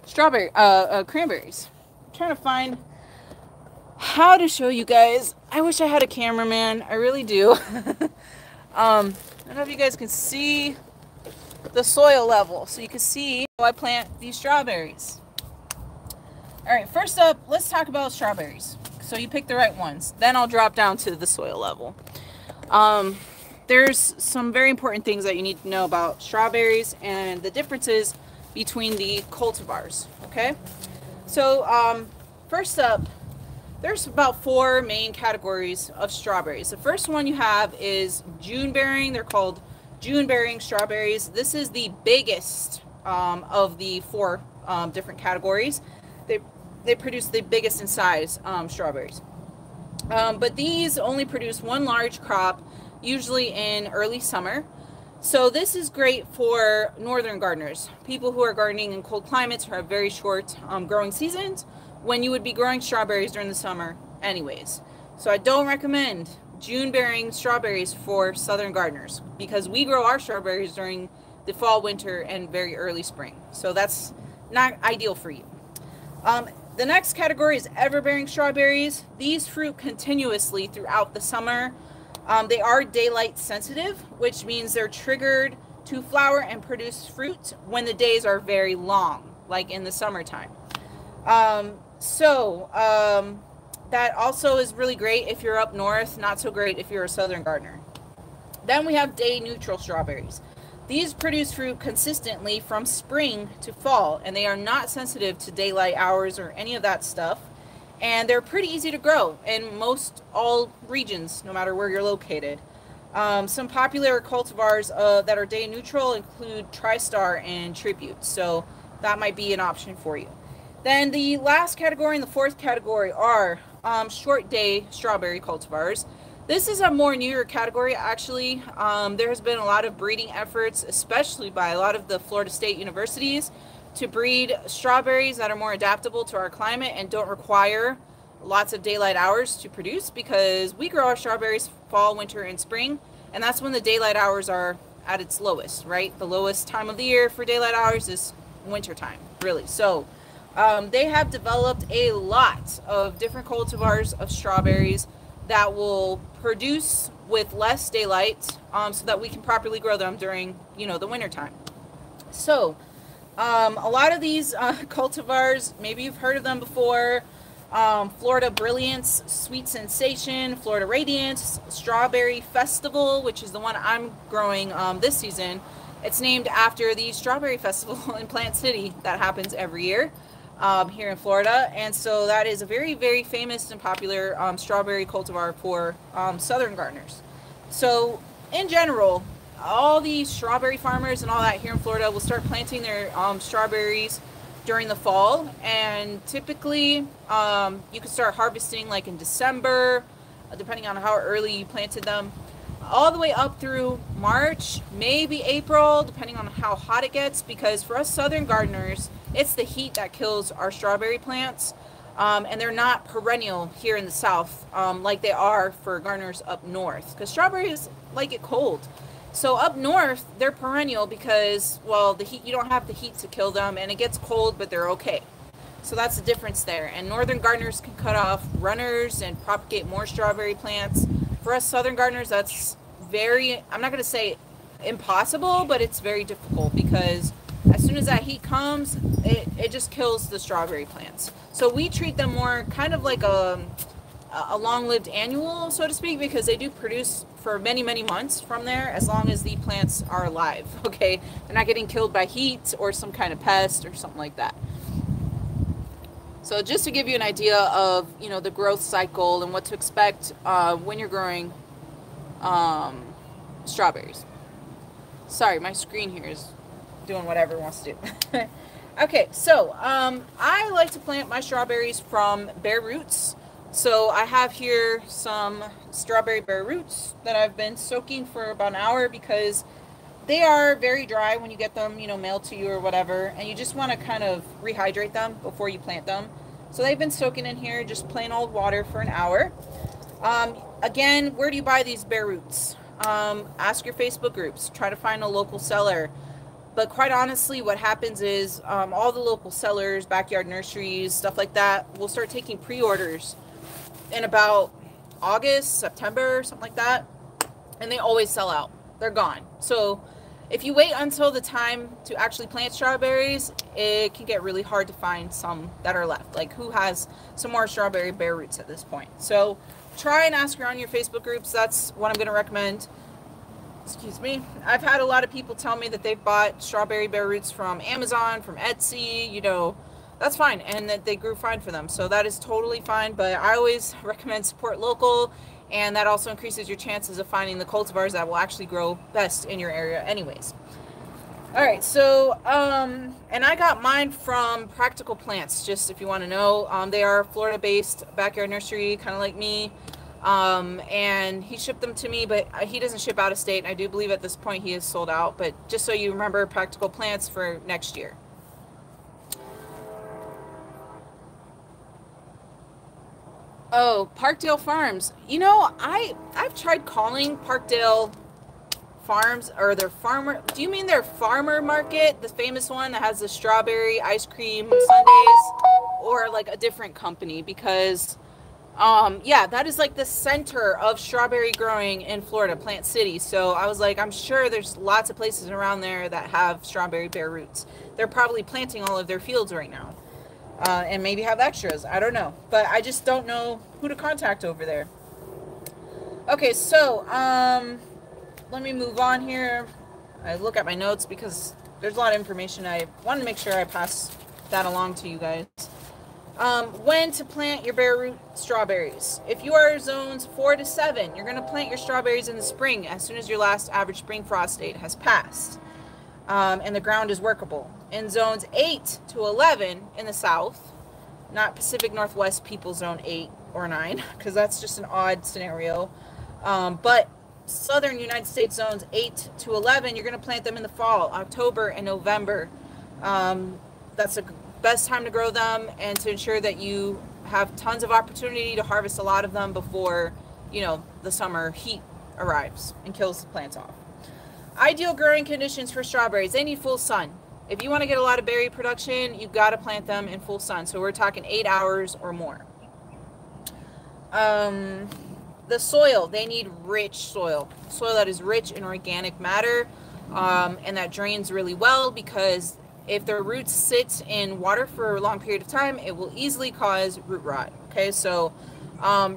cranberries. I'm trying to find how to show you guys. I wish I had a cameraman, I really do. I don't know if you guys can see the soil level, so you can see how I plant these strawberries. All right, first up, let's talk about strawberries. So you pick the right ones, then I'll drop down to the soil level. There's some very important things that you need to know about strawberries and the differences between the cultivars, okay? So first up, there's about four main categories of strawberries. The first one you have is June bearing. They're called June bearing strawberries. This is the biggest of the four different categories. They produce the biggest in size strawberries. But these only produce one large crop, usually in early summer. So this is great for northern gardeners, people who are gardening in cold climates who have very short growing seasons, when you would be growing strawberries during the summer anyways. So I don't recommend June bearing strawberries for southern gardeners, because we grow our strawberries during the fall, winter, and very early spring. So that's not ideal for you. The next category is everbearing strawberries. These fruit continuously throughout the summer. They are daylight sensitive, which means they're triggered to flower and produce fruit when the days are very long, like in the summertime. That also is really great if you're up north, not so great if you're a southern gardener. Then we have day neutral strawberries. These produce fruit consistently from spring to fall, and they are not sensitive to daylight hours or any of that stuff. And they're pretty easy to grow in most all regions, no matter where you're located. Some popular cultivars that are day neutral include TriStar and Tribute, so that might be an option for you. Then the last category and the fourth category are short day strawberry cultivars. This is a more newer category, actually. There has been a lot of breeding efforts, especially by a lot of the Florida state universities, to breed strawberries that are more adaptable to our climate and don't require lots of daylight hours to produce, because we grow our strawberries fall, winter, and spring, and that's when the daylight hours are at its lowest, right? The lowest time of the year for daylight hours is winter time, really. So they have developed a lot of different cultivars of strawberries that will produce with less daylight, so that we can properly grow them during, you know, the winter time. So a lot of these cultivars, maybe you've heard of them before. Florida Brilliance, Sweet Sensation, Florida Radiance, Strawberry Festival, which is the one I'm growing this season. It's named after the Strawberry Festival in Plant City that happens every year here in Florida. And so that is a very, very famous and popular strawberry cultivar for southern gardeners. So in general, all the strawberry farmers and all that here in Florida will start planting their strawberries during the fall, and typically you can start harvesting like in December, depending on how early you planted them, all the way up through March, maybe April, depending on how hot it gets, because for us southern gardeners, it's the heat that kills our strawberry plants. And they're not perennial here in the South like they are for gardeners up north, because strawberries like it cold. So up north, they're perennial because, well, the heat, you don't have the heat to kill them, and it gets cold, but they're okay. So that's the difference there. And northern gardeners can cut off runners and propagate more strawberry plants. For us southern gardeners, that's very, I'm not going to say impossible, but it's very difficult, because as soon as that heat comes, it just kills the strawberry plants. So we treat them more kind of like a long-lived annual, so to speak, because they do produce for many, many months from there, as long as the plants are alive, okay? They're not getting killed by heat or some kind of pest or something like that. So just to give you an idea of, you know, the growth cycle and what to expect when you're growing strawberries. Sorry, my screen here is doing whatever it wants to do. Okay, so I like to plant my strawberries from bare roots. So I have here some strawberry bare roots that I've been soaking for about an hour, because they are very dry when you get them, you know, mailed to you or whatever, and you just want to kind of rehydrate them before you plant them. So they've been soaking in here, just plain old water, for an hour. Again, where do you buy these bare roots? Ask your Facebook groups, try to find a local seller. But quite honestly, what happens is all the local sellers, backyard nurseries, stuff like that, will start taking pre-orders in about August, September, something like that, and they always sell out. They're gone. So if you wait until the time to actually plant strawberries, it can get really hard to find some that are left. Like, who has some more strawberry bare roots at this point? So try and ask around your Facebook groups. That's what I'm going to recommend. Excuse me. I've had a lot of people tell me that they've bought strawberry bare roots from Amazon, from Etsy, you know, that's fine, and that they grew fine for them. So that is totally fine, but I always recommend support local, and that also increases your chances of finding the cultivars that will actually grow best in your area anyways. All right, so, and I got mine from Practical Plants, just if you want to know. They are a Florida-based backyard nursery, kind of like me. And he shipped them to me, but he doesn't ship out of state, and I do believe at this point he is sold out, but just so you remember, Practical Plants for next year. Oh, Parkdale Farms. You know, I've tried calling Parkdale Farms, or their farmer, do you mean their farmer market, the famous one that has the strawberry ice cream sundaes, or like a different company? Because yeah, that is like the center of strawberry growing in Florida, Plant City. So I was like, I'm sure there's lots of places around there that have strawberry bare roots. They're probably planting all of their fields right now, and maybe have extras. I don't know, but I just don't know who to contact over there. Okay, so let me move on here. I look at my notes because there's a lot of information. I want to make sure I pass that along to you guys. When to plant your bare root strawberries. If you are zones 4 to 7, you're going to plant your strawberries in the spring, as soon as your last average spring frost date has passed, and the ground is workable. In zones 8 to 11 in the South, not Pacific Northwest people zone 8 or 9, because that's just an odd scenario, but Southern United States zones 8 to 11, you're going to plant them in the fall, October and November. That's a best time to grow them, and to ensure that you have tons of opportunity to harvest a lot of them before, you know, the summer heat arrives and kills the plants off. Ideal growing conditions for strawberries: they need full sun. If you want to get a lot of berry production, you've got to plant them in full sun. So we're talking 8 hours or more. The soil, they need rich soil, soil that is rich in organic matter, and that drains really well, because if their roots sit in water for a long period of time, it will easily cause root rot. Okay, so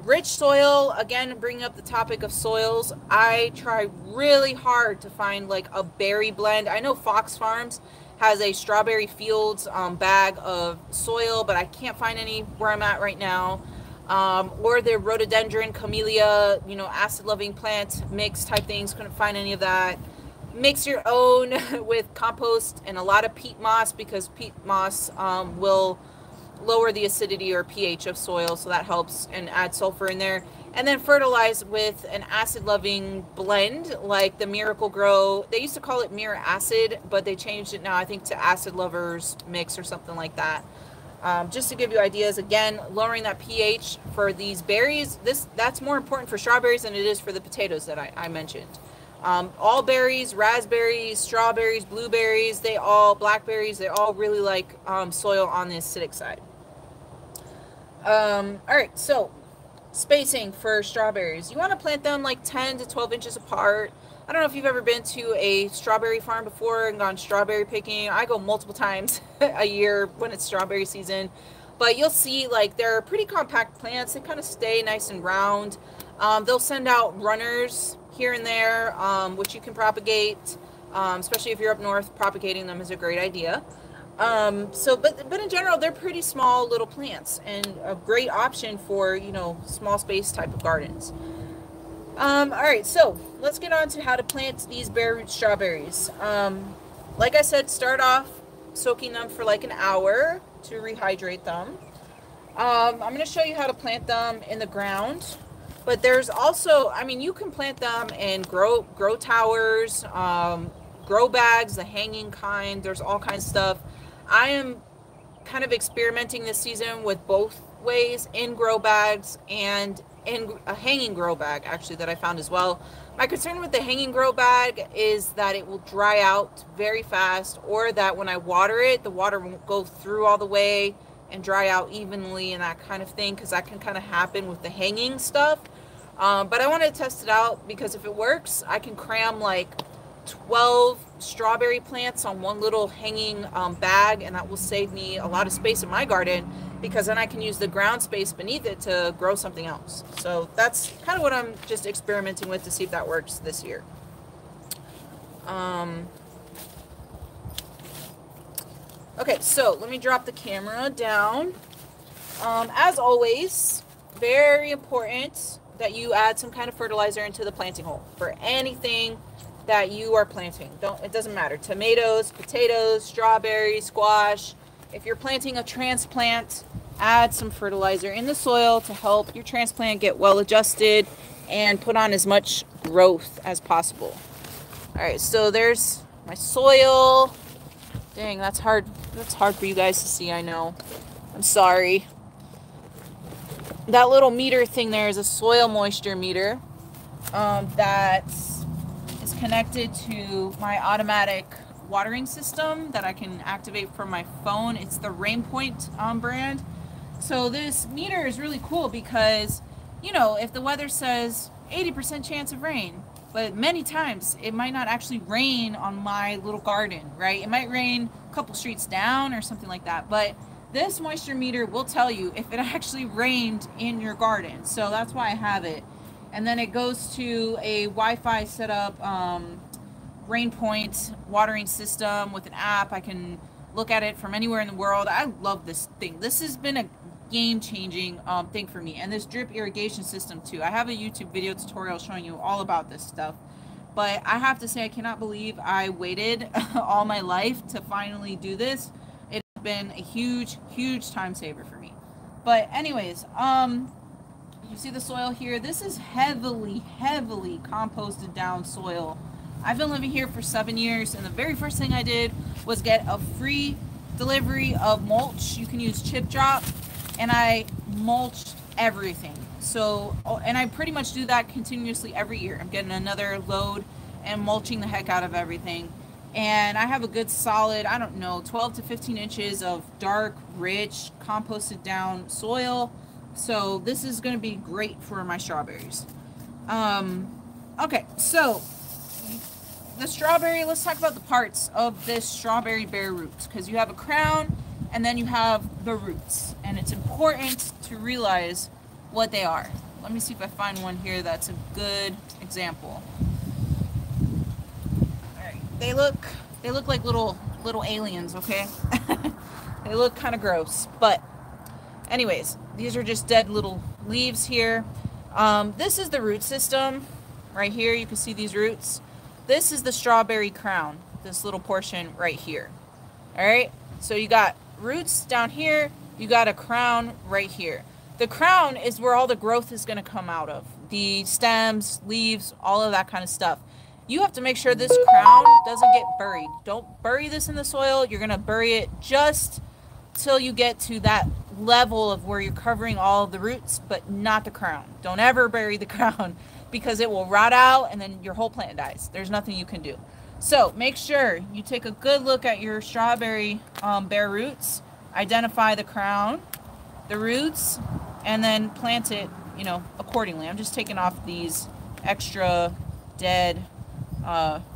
rich soil, again, bringing up the topic of soils, I try really hard to find like a berry blend. I know Fox Farms has a strawberry fields bag of soil, but I can't find any where I'm at right now. Or the rhododendron, camellia, you know, acid-loving plant mix type things, couldn't find any of that. Mix your own with compost and a lot of peat moss, because peat moss will lower the acidity or pH of soil, so that helps, and add sulfur in there. And then fertilize with an acid-loving blend like the Miracle-Gro. They used to call it Mirror Acid, but they changed it now, I think, to Acid Lovers Mix or something like that. Just to give you ideas, again, lowering that pH for these berries, that's more important for strawberries than it is for the potatoes that I mentioned. All berries, raspberries, strawberries, blueberries, blackberries, they all really like soil on the acidic side. All right, so spacing for strawberries. You want to plant them like 10 to 12 inches apart. I don't know if you've ever been to a strawberry farm before and gone strawberry picking. I go multiple times a year when it's strawberry season. But you'll see like they're pretty compact plants. They kind of stay nice and round. They'll send out runners here and there, which you can propagate, especially if you're up north. Propagating them is a great idea. But in general, they're pretty small little plants and a great option for, you know, small space type of gardens. All right, so let's get on to how to plant these bare root strawberries. Like I said, start off soaking them for like an hour to rehydrate them. I'm going to show you how to plant them in the ground, but there's also, I mean, you can plant them in grow towers, grow bags, the hanging kind, there's all kinds of stuff. I am kind of experimenting this season with both ways, in grow bags and in a hanging grow bag, actually, that I found as well. My concern with the hanging grow bag is that it will dry out very fast, or that when I water it, the water won't go through all the way and dry out evenly and that kind of thing, because that can kind of happen with the hanging stuff. But I want to test it out, because if it works, I can cram like 12 strawberry plants on one little hanging bag, and that will save me a lot of space in my garden, because then I can use the ground space beneath it to grow something else. So that's kind of what I'm just experimenting with to see if that works this year. Okay, so let me drop the camera down. As always, very important that you add some kind of fertilizer into the planting hole for anything that you are planting. It doesn't matter. Tomatoes, potatoes, strawberries, squash. If you're planting a transplant, add some fertilizer in the soil to help your transplant get well adjusted and put on as much growth as possible. All right, so there's my soil. Dang, that's hard. That's hard for you guys to see, I know. I'm sorry. That little meter thing there is a soil moisture meter that's connected to my automatic watering system that I can activate from my phone. It's the RainPoint brand. So this meter is really cool because, you know, if the weather says 80% chance of rain, but many times it might not actually rain on my little garden, right? It might rain a couple streets down or something like that, but this moisture meter will tell you if it actually rained in your garden. So that's why I have it. And then it goes to a Wi-Fi setup, RainPoint watering system with an app. I can look at it from anywhere in the world. I love this thing. This has been a game-changing thing for me. And this drip irrigation system too. I have a YouTube video tutorial showing you all about this stuff. But I have to say, I cannot believe I waited all my life to finally do this. It has been a huge, huge time saver for me. But anyways, you see the soil here. This is heavily, heavily composted down soil. I've been living here for 7 years, and the very first thing I did was get a free delivery of mulch. You can use Chip Drop, and I mulched everything. So, and I pretty much do that continuously every year. I'm getting another load and mulching the heck out of everything. And I have a good solid, I don't know, 12 to 15 inches of dark, rich, composted down soil. So this is going to be great for my strawberries. Okay, so the strawberry, let's talk about the parts of this strawberry bare root, because you have a crown and then you have the roots, and it's important to realize what they are. Let me see if I find one here that's a good example. All right, they look like little aliens, okay? They look kind of gross, but anyways, these are just dead little leaves here. This is the root system right here. You can see these roots. This is the strawberry crown, this little portion right here. All right, so you got roots down here. You got a crown right here. The crown is where all the growth is going to come out of. The stems, leaves, all of that kind of stuff. You have to make sure this crown doesn't get buried. Don't bury this in the soil. You're going to bury it just till you get to that level of where you're covering all of the roots, but not the crown. Don't ever bury the crown because it will rot out and then your whole plant dies. There's nothing you can do. So make sure you take a good look at your strawberry bare roots, identify the crown, the roots, and then plant it, you know, accordingly. I'm just taking off these extra dead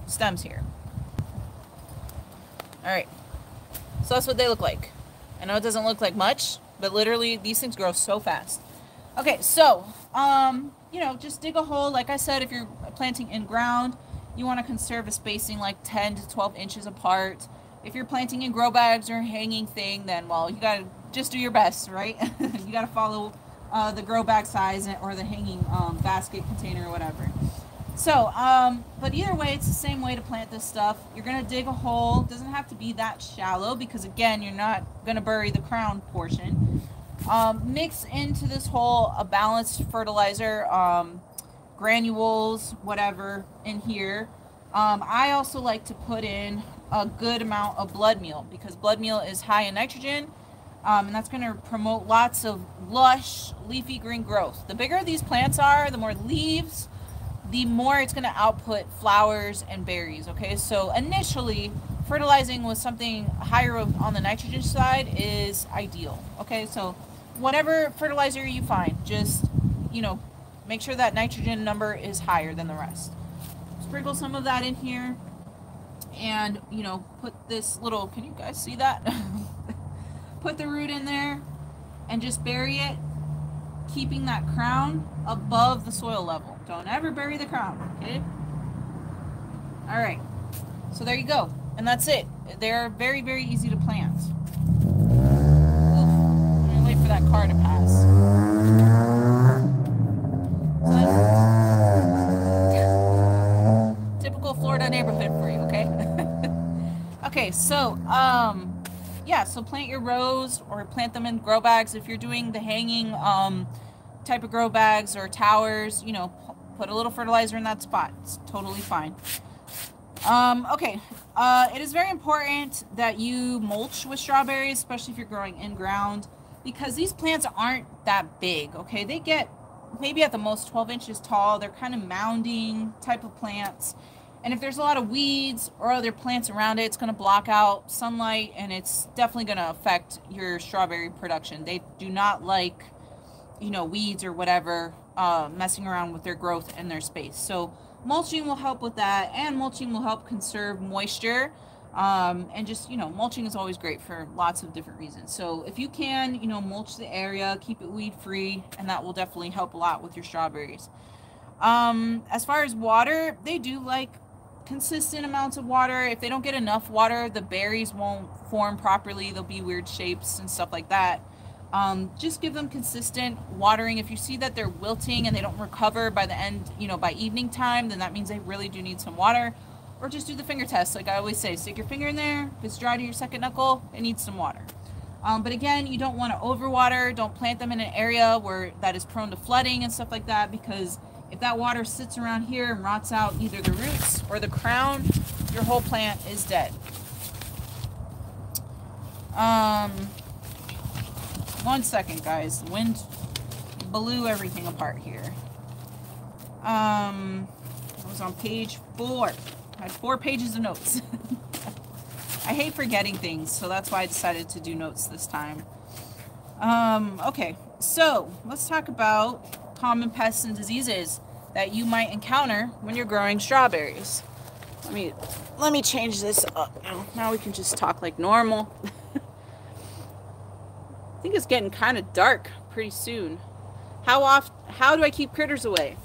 stems here. All right, so that's what they look like. I know it doesn't look like much, but literally these things grow so fast. Okay, so, you know, just dig a hole. Like I said, if you're planting in ground, you want to conserve a spacing like 10 to 12 inches apart. If you're planting in grow bags or hanging thing, then, well, you got to just do your best, right? You got to follow the grow bag size or the hanging basket container or whatever. So, but either way, it's the same way to plant this stuff. You're going to dig a hole. It doesn't have to be that shallow because, again, you're not going to bury the crown portion. Mix into this hole a balanced fertilizer, granules, whatever, in here. I also like to put in a good amount of blood meal because blood meal is high in nitrogen, and that's going to promote lots of lush, leafy green growth. The bigger these plants are, the more leaves, the more it's going to output flowers and berries. Okay, so initially fertilizing with something higher on the nitrogen side is ideal. Okay, so whatever fertilizer you find, just, you know, make sure that nitrogen number is higher than the rest. Sprinkle some of that in here and, you know, put this little, can you guys see that? Put the root in there and just bury it, keeping that crown above the soil level. Don't ever bury the crown, okay? All right, so there you go. And that's it. They're very, very easy to plant. I'm gonna wait for that car to pass. So that's typical Florida neighborhood for you, okay? Okay, so, yeah, so plant your rows or plant them in grow bags. If you're doing the hanging type of grow bags or towers, you know, put a little fertilizer in that spot. It's totally fine. It is very important that you mulch with strawberries, especially if you're growing in ground, because these plants aren't that big, okay? They get maybe at the most 12 inches tall. They're kind of mounding type of plants. And if there's a lot of weeds or other plants around it, it's going to block out sunlight, and it's definitely going to affect your strawberry production. They do not like, you know, weeds or whatever messing around with their growth and their space. So mulching will help with that, and mulching will help conserve moisture. And just, you know, mulching is always great for lots of different reasons. So if you can, you know, mulch the area, keep it weed free, and that will definitely help a lot with your strawberries. As far as water, they do like consistent amounts of water. If they don't get enough water, the berries won't form properly. They'll be weird shapes and stuff like that. Just give them consistent watering. If you see that they're wilting and they don't recover by the end, you know, by evening time, then that means they really do need some water. Or just do the finger test. Like I always say, stick your finger in there. If it's dry to your second knuckle, it needs some water. But again, you don't want to overwater. Don't plant them in an area where that is prone to flooding and stuff like that, because if that water sits around here and rots out either the roots or the crown, your whole plant is dead. One second, guys. The wind blew everything apart here. I was on page 4. I had 4 pages of notes. I hate forgetting things, so that's why I decided to do notes this time. Okay, so let's talk about common pests and diseases that you might encounter when you're growing strawberries. Let me change this up now. Now we can just talk like normal. I think it's getting kind of dark pretty soon. How do I keep critters away?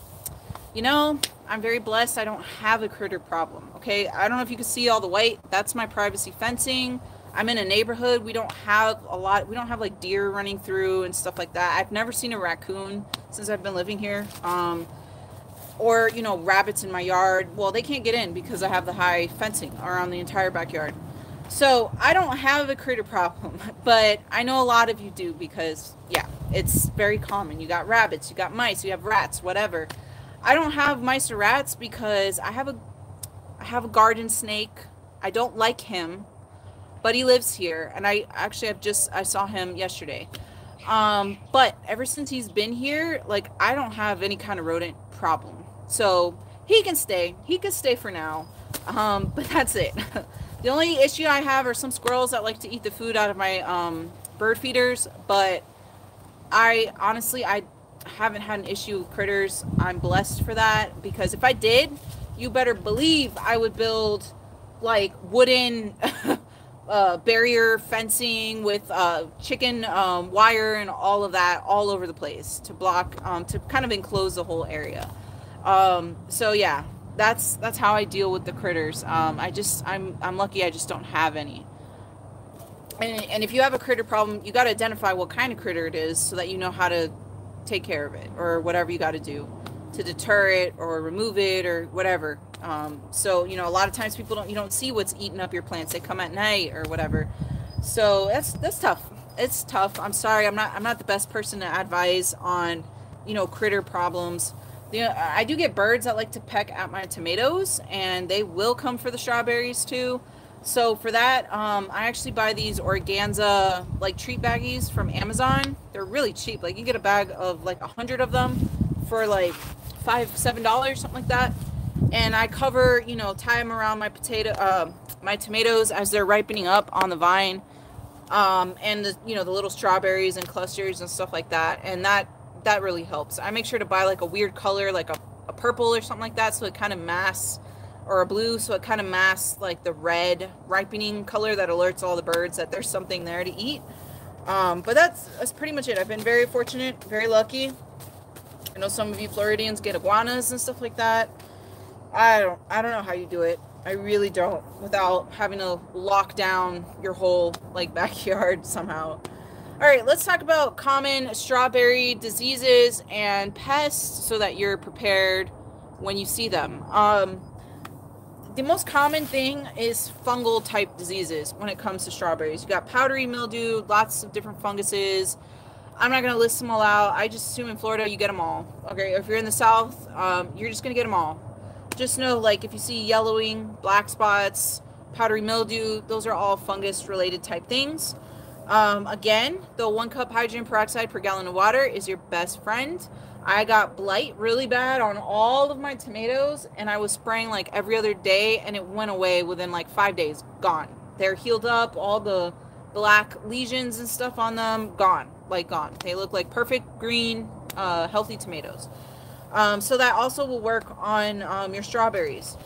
You know, I'm very blessed. I don't have a critter problem, okay? I don't know if you can see all the white. That's my privacy fencing. I'm in a neighborhood. We don't have a lot. We don't have like deer running through and stuff like that. I've never seen a raccoon since I've been living here. Or, you know, rabbits in my yard. Well, they can't get in because I have the high fencing around the entire backyard. So I don't have a critter problem, but I know a lot of you do because, yeah, it's very common. You got rabbits, you got mice, you have rats, whatever. I don't have mice or rats because I have a garden snake. I don't like him, but he lives here, and I actually I saw him yesterday. But ever since he's been here, like, I don't have any kind of rodent problem, so he can stay. He can stay for now. But that's it. The only issue I have are some squirrels that like to eat the food out of my bird feeders, but I honestly, I haven't had an issue with critters. I'm blessed for that, because if I did, you better believe I would build like wooden barrier fencing with chicken wire and all of that all over the place to block, to kind of enclose the whole area. So yeah, that's how I deal with the critters. I'm lucky I just don't have any. And if you have a critter problem, you got to identify what kind of critter it is so that you know how to take care of it, or whatever you got to do to deter it or remove it or whatever. So, you know, a lot of times people don't, you don't see what's eating up your plants. They come at night or whatever. So that's tough. It's tough. I'm sorry. I'm not the best person to advise on, you know, critter problems. You know, I do get birds that like to peck at my tomatoes, and they will come for the strawberries too. So for that, I actually buy these organza like treat baggies from Amazon. They're really cheap. Like, you get a bag of like 100 of them for like $5, $7, something like that. And I cover, you know, tie them around my my tomatoes as they're ripening up on the vine, and the, you know, the little strawberries and clusters and stuff like that. And that really helps. I make sure to buy like a weird color, like a purple or something like that, so it kind of masks, or a blue, so it kind of masks like the red ripening color that alerts all the birds that there's something there to eat. But that's pretty much it. I've been very fortunate, very lucky. I know some of you Floridians get iguanas and stuff like that. I don't know how you do it. I really don't, without having to lock down your whole like backyard somehow. All right, let's talk about common strawberry diseases and pests so that you're prepared when you see them. The most common thing is fungal type diseases when it comes to strawberries. You got powdery mildew, lots of different funguses. I'm not gonna list them all out. I just assume in Florida you get them all. Okay, if you're in the South, you're just gonna get them all. Just know, like, if you see yellowing, black spots, powdery mildew, those are all fungus related type things. Again, the 1 cup hydrogen peroxide per gallon of water is your best friend. I got blight really bad on all of my tomatoes, and I was spraying like every other day, and it went away within like 5 days. Gone. They're healed up. All the black lesions and stuff on them, gone. Like, gone. They look like perfect green, healthy tomatoes. So that also will work on your strawberries.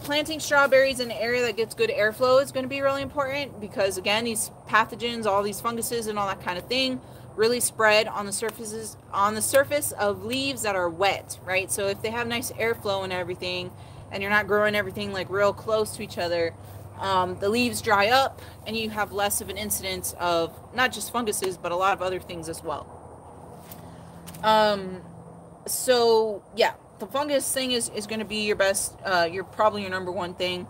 Planting strawberries in an area that gets good airflow is going to be really important, because again, these pathogens, all these funguses and all that kind of thing really spread on the surfaces, on the surface of leaves that are wet, right? So if they have nice airflow and everything, and you're not growing everything like real close to each other, the leaves dry up and you have less of an incidence of not just funguses, but a lot of other things as well. So yeah. The fungus thing is going to be your best, probably your number one thing.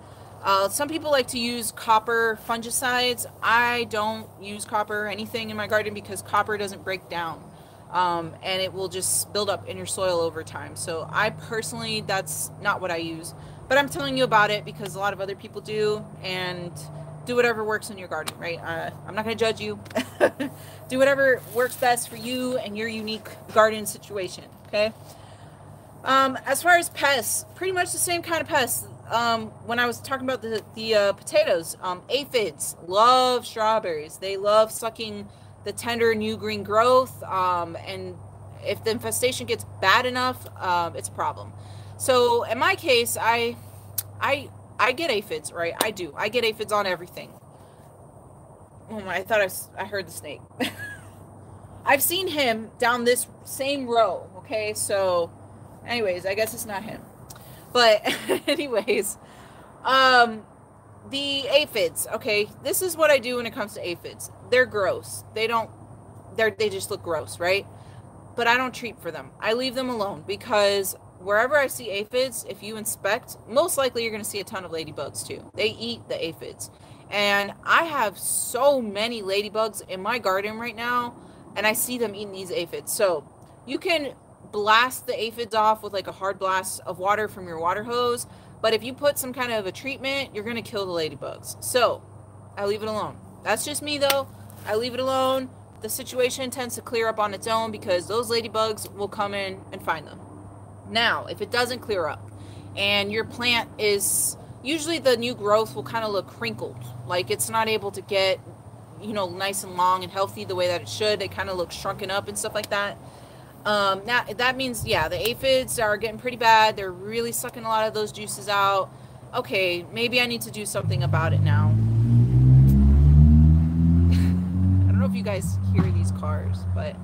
Some people like to use copper fungicides. I don't use copper or anything in my garden, because copper doesn't break down, and it will just build up in your soil over time. So I personally, that's not what I use, but I'm telling you about it because a lot of other people do, and do whatever works in your garden, right? I'm not going to judge you. Do whatever works best for you and your unique garden situation, okay? As far as pests, pretty much the same kind of pests. When I was talking about the potatoes, aphids love strawberries. They love sucking the tender new green growth. And if the infestation gets bad enough, it's a problem. So in my case, I get aphids, right? I do. I get aphids on everything. Oh my, I thought I heard the snake. I've seen him down this same row. Okay. So anyways, I guess it's not him, but anyways, the aphids. Okay. This is what I do when it comes to aphids. They're gross. They just look gross, right? But I don't treat for them. I leave them alone, because wherever I see aphids, if you inspect, most likely you're going to see a ton of ladybugs too. They eat the aphids. And I have so many ladybugs in my garden right now, and I see them eating these aphids. So you can blast the aphids off with like a hard blast of water from your water hose, but if you put some kind of a treatment, you're going to kill the ladybugs. So I leave it alone. That's just me though. I leave it alone. The situation tends to clear up on its own because those ladybugs will come in and find them. Now, if it doesn't clear up and your plant is, usually the new growth will kind of look crinkled. Like it's not able to get, you know, nice and long and healthy the way that it should. It kind of looks shrunken up and stuff like that. That means, yeah, the aphids are getting pretty bad. They're really sucking a lot of those juices out. Okay, maybe I need to do something about it now. I don't know if you guys hear these cars, but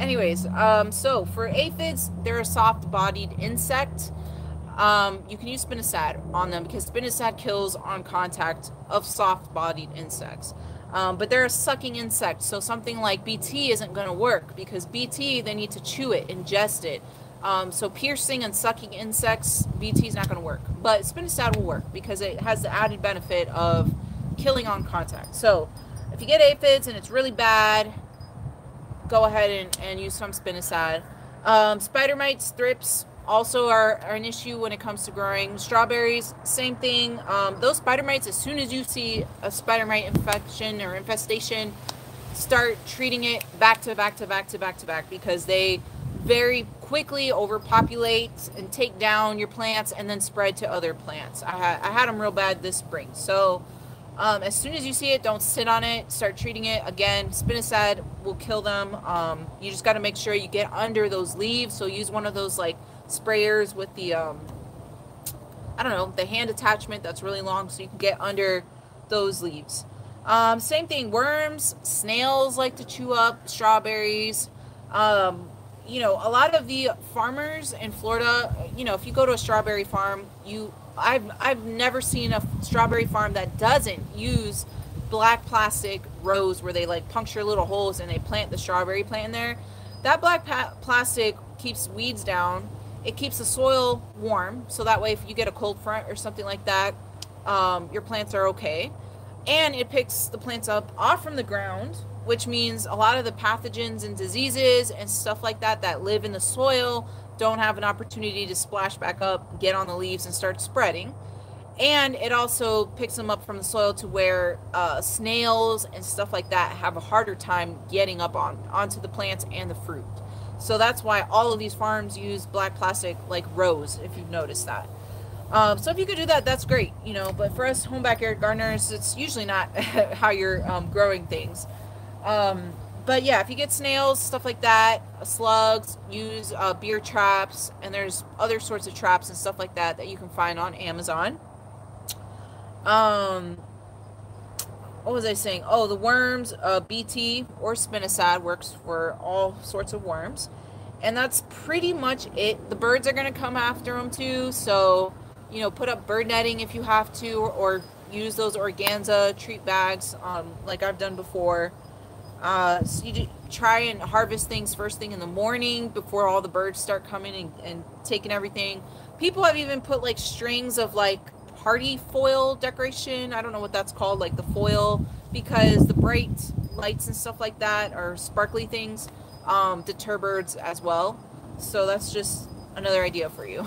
anyways, so for aphids, they're a soft-bodied insect. You can use spinosad on them because spinosad kills on contact of soft-bodied insects. But they're a sucking insect, so something like BT isn't going to work because BT, they need to chew it, ingest it. So piercing and sucking insects, BT is not going to work. But spinosad will work because it has the added benefit of killing on contact. So if you get aphids and it's really bad, go ahead and use some spinosad. Spider mites, thrips also are an issue when it comes to growing. Strawberries, same thing. Those spider mites, as soon as you see a spider mite infection or infestation, start treating it back to back to back to back to back because they very quickly overpopulate and take down your plants and then spread to other plants. I had them real bad this spring. So as soon as you see it, don't sit on it. Start treating it. Again, spinosad will kill them. You just got to make sure you get under those leaves. So use one of those like sprayers with the, I don't know, the hand attachment that's really long so you can get under those leaves. Same thing, worms, snails like to chew up strawberries. You know, a lot of the farmers in Florida, you know, if you go to a strawberry farm, I've never seen a strawberry farm that doesn't use black plastic rows where they like puncture little holes and they plant the strawberry plant in there. That black plastic keeps weeds down. It keeps the soil warm, so that way if you get a cold front or something like that, your plants are okay. And it picks the plants up off from the ground, which means a lot of the pathogens and diseases and stuff like that that live in the soil don't have an opportunity to splash back up, get on the leaves and start spreading. And it also picks them up from the soil to where snails and stuff like that have a harder time getting up onto the plants and the fruit. So that's why all of these farms use black plastic like rows, if you've noticed that. So if you could do that, that's great, you know, but for us home backyard gardeners, it's usually not how you're growing things. But yeah, if you get snails, stuff like that, slugs, use beer traps, and there's other sorts of traps and stuff like that that you can find on Amazon. What was I saying? Oh, the worms, BT or spinosad works for all sorts of worms. And that's pretty much it. The birds are going to come after them too. So, you know, put up bird netting if you have to, or use those organza treat bags like I've done before. So you try and harvest things first thing in the morning before all the birds start coming and taking everything. People have even put like strings of like party foil decoration. I don't know what that's called, like the foil, because the bright lights and stuff like that, or sparkly things, deter birds as well. So that's just another idea for you.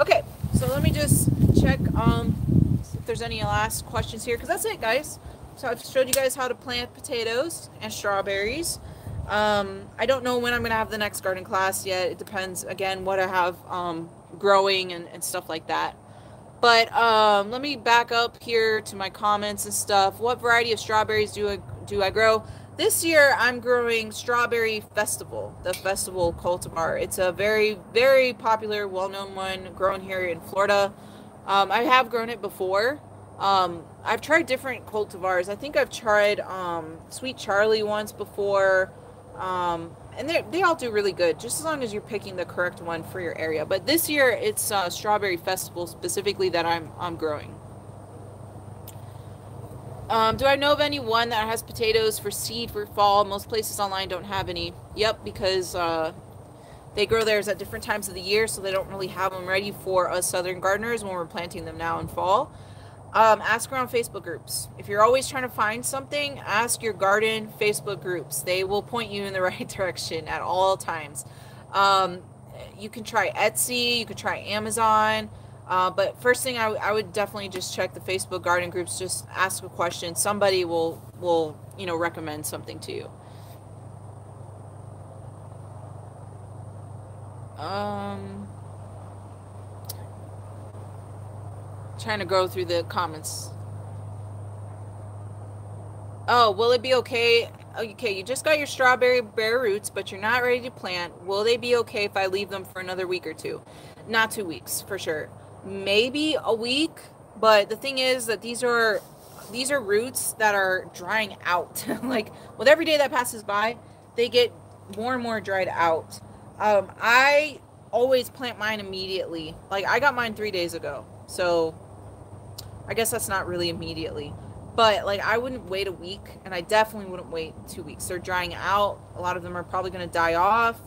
Okay, so let me just check if there's any last questions here, because that's it, guys. So I've showed you guys how to plant potatoes and strawberries. I don't know when I'm going to have the next garden class yet. It depends, again, what I have growing and stuff like that. But let me back up here to my comments and stuff. What variety of strawberries do I grow? This year, I'm growing Strawberry Festival, the festival cultivar. It's a very, very popular, well-known one grown here in Florida. I have grown it before. I've tried different cultivars. I think I've tried Sweet Charlie once before, and they all do really good, just as long as you're picking the correct one for your area. But this year, it's Strawberry Festival specifically that I'm growing. Do I know of any one that has potatoes for seed for fall? Most places online don't have any. Yep, because they grow theirs at different times of the year, so they don't really have them ready for us southern gardeners when we're planting them now in fall. Ask around Facebook groups. If you're always trying to find something, ask your garden Facebook groups. They will point you in the right direction at all times. You can try Etsy, you can try Amazon. But first thing, I would definitely just check the Facebook garden groups. Just ask a question. Somebody will you know, recommend something to you. Trying to go through the comments. Oh, will it be okay? Okay, you just got your strawberry bare roots, but you're not ready to plant. Will they be okay if I leave them for another week or two? Not 2 weeks, for sure. Maybe a week, but the thing is that these are roots that are drying out. Like, with every day that passes by, they get more and more dried out. I always plant mine immediately. Like, I got mine 3 days ago, so I guess that's not really immediately. But, like, I wouldn't wait a week, and I definitely wouldn't wait 2 weeks. They're drying out. A lot of them are probably going to die off,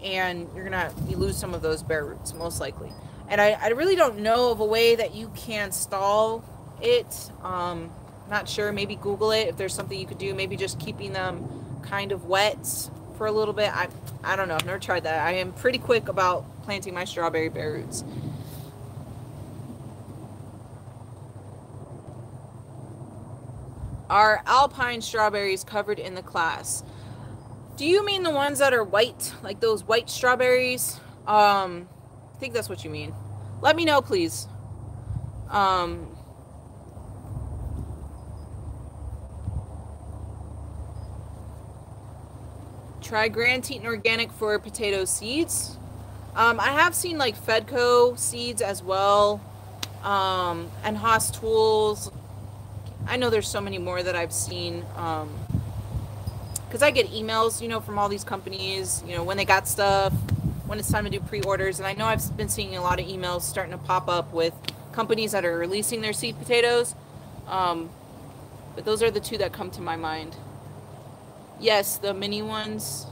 and you're going to lose some of those bare roots, most likely. And I really don't know of a way that you can stall it. Not sure. Maybe Google it if there's something you could do. Maybe just keeping them kind of wet for a little bit. I don't know. I've never tried that. I am pretty quick about planting my strawberry bare roots. Are alpine strawberries covered in the class? Do you mean the ones that are white, like those white strawberries? I think that's what you mean. Let me know, please. Try Grand Teton Organic for potato seeds. I have seen like Fedco Seeds as well, and Hoss Tools. I know there's so many more that I've seen, because I get emails, you know, from all these companies, you know, when they got stuff, when it's time to do pre-orders. And I know I've been seeing a lot of emails starting to pop up with companies that are releasing their seed potatoes. But those are the two that come to my mind. Yes, the mini ones.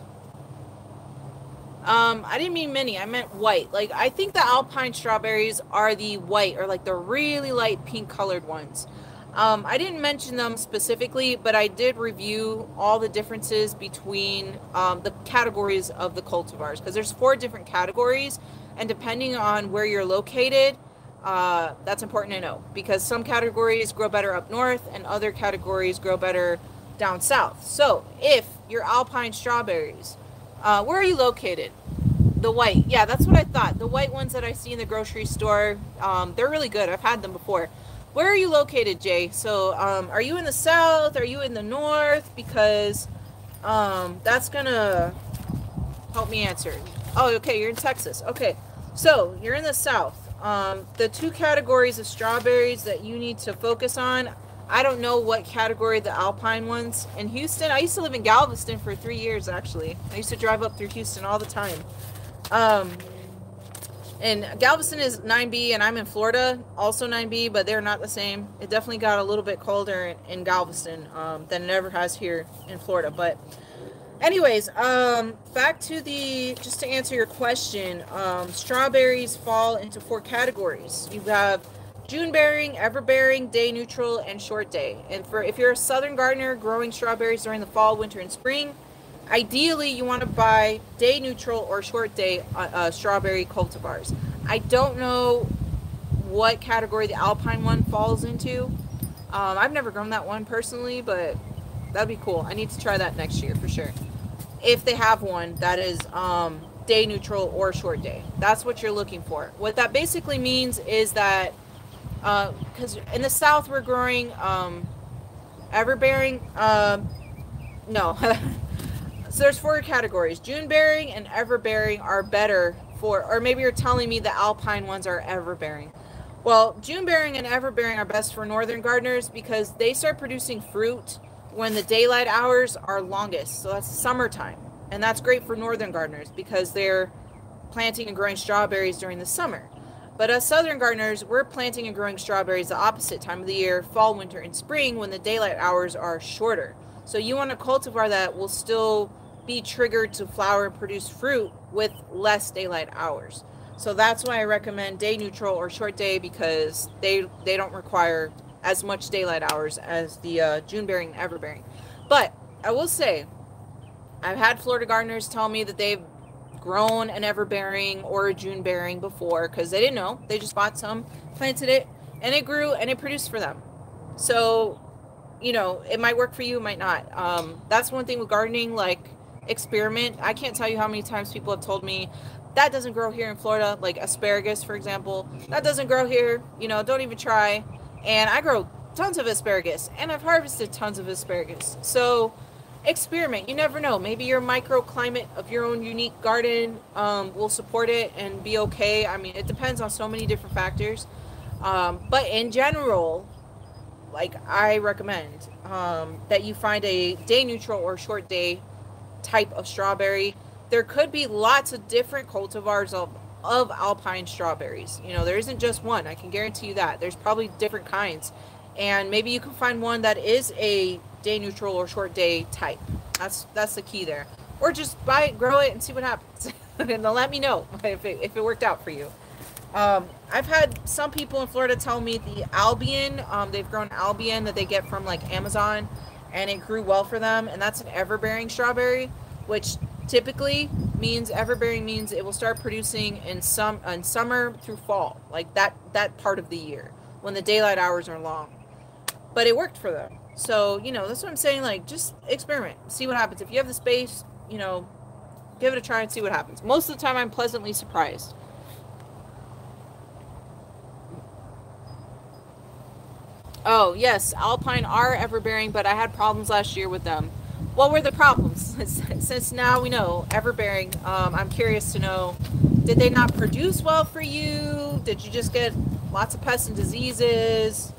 I didn't mean mini, I meant white. Like, I think the alpine strawberries are the white, or like the really light pink colored ones. I didn't mention them specifically, but I did review all the differences between the categories of the cultivars, because there's 4 different categories, and depending on where you're located, that's important to know, because some categories grow better up north and other categories grow better down south. So if your alpine strawberries, where are you located? The white, yeah, that's what I thought. The white ones that I see in the grocery store, they're really good. I've had them before. Where are you located, Jay? So, are you in the south? Are you in the north? Because that's gonna help me answer. Oh, okay, you're in Texas. Okay, so you're in the south. The 2 categories of strawberries that you need to focus on, I don't know what category the alpine ones. In Houston, I used to live in Galveston for 3 years, actually. I used to drive up through Houston all the time. And Galveston is 9B, and I'm in Florida, also 9B, but they're not the same. It definitely got a little bit colder in Galveston than it ever has here in Florida. But anyways, back to just to answer your question, strawberries fall into 4 categories. You have June bearing, ever bearing, day neutral, and short day. And if you're a southern gardener growing strawberries during the fall, winter, and spring, ideally, you want to buy day neutral or short day strawberry cultivars. I don't know what category the alpine one falls into. I've never grown that one personally, but that'd be cool. I need to try that next year for sure. If they have one that is day neutral or short day, that's what you're looking for. What that basically means is that, because in the south we're growing everbearing, no. So there's 4 categories. June bearing and ever bearing are better for, or maybe you're telling me the alpine ones are ever bearing. Well, June bearing and ever bearing are best for northern gardeners because they start producing fruit when the daylight hours are longest. So that's summertime. And that's great for northern gardeners because they're planting and growing strawberries during the summer. But as southern gardeners, we're planting and growing strawberries the opposite time of the year, fall, winter, and spring, when the daylight hours are shorter. So you want a cultivar that will still be triggered to flower and produce fruit with less daylight hours. So that's why I recommend day neutral or short day, because they don't require as much daylight hours as the June bearing and ever bearing. But I will say, I've had Florida gardeners tell me that they've grown an everbearing or a June bearing before because they didn't know. They just bought some, planted it, and it grew and it produced for them. So, you know, it might work for you, it might not. That's one thing with gardening, like, experiment. I can't tell you how many times people have told me, that doesn't grow here in Florida, like asparagus, for example. That doesn't grow here, you know, don't even try. And I grow tons of asparagus, and I've harvested tons of asparagus. So experiment, you never know. Maybe your microclimate of your own unique garden will support it and be okay. I mean, it depends on so many different factors. But in general, like, I recommend that you find a day neutral or short day type of strawberry. There could be lots of different cultivars of alpine strawberries. You know, there isn't just one. I can guarantee you that. There's probably different kinds. And maybe you can find one that is a day neutral or short day type. That's the key there. Or just buy it, grow it, and see what happens. And then let me know if it worked out for you. I've had some people in Florida tell me the Albion, they've grown Albion that they get from like Amazon, and it grew well for them. And that's an everbearing strawberry, which typically means everbearing means it will start producing in summer through fall, like that part of the year when the daylight hours are long. But it worked for them. So, you know, that's what I'm saying. Like, just experiment, see what happens. If you have the space, you know, give it a try and see what happens. Most of the time I'm pleasantly surprised. Oh, yes, alpine are everbearing, but I had problems last year with them. What were the problems? Since now we know everbearing, I'm curious to know, did they not produce well for you? Did you just get lots of pests and diseases?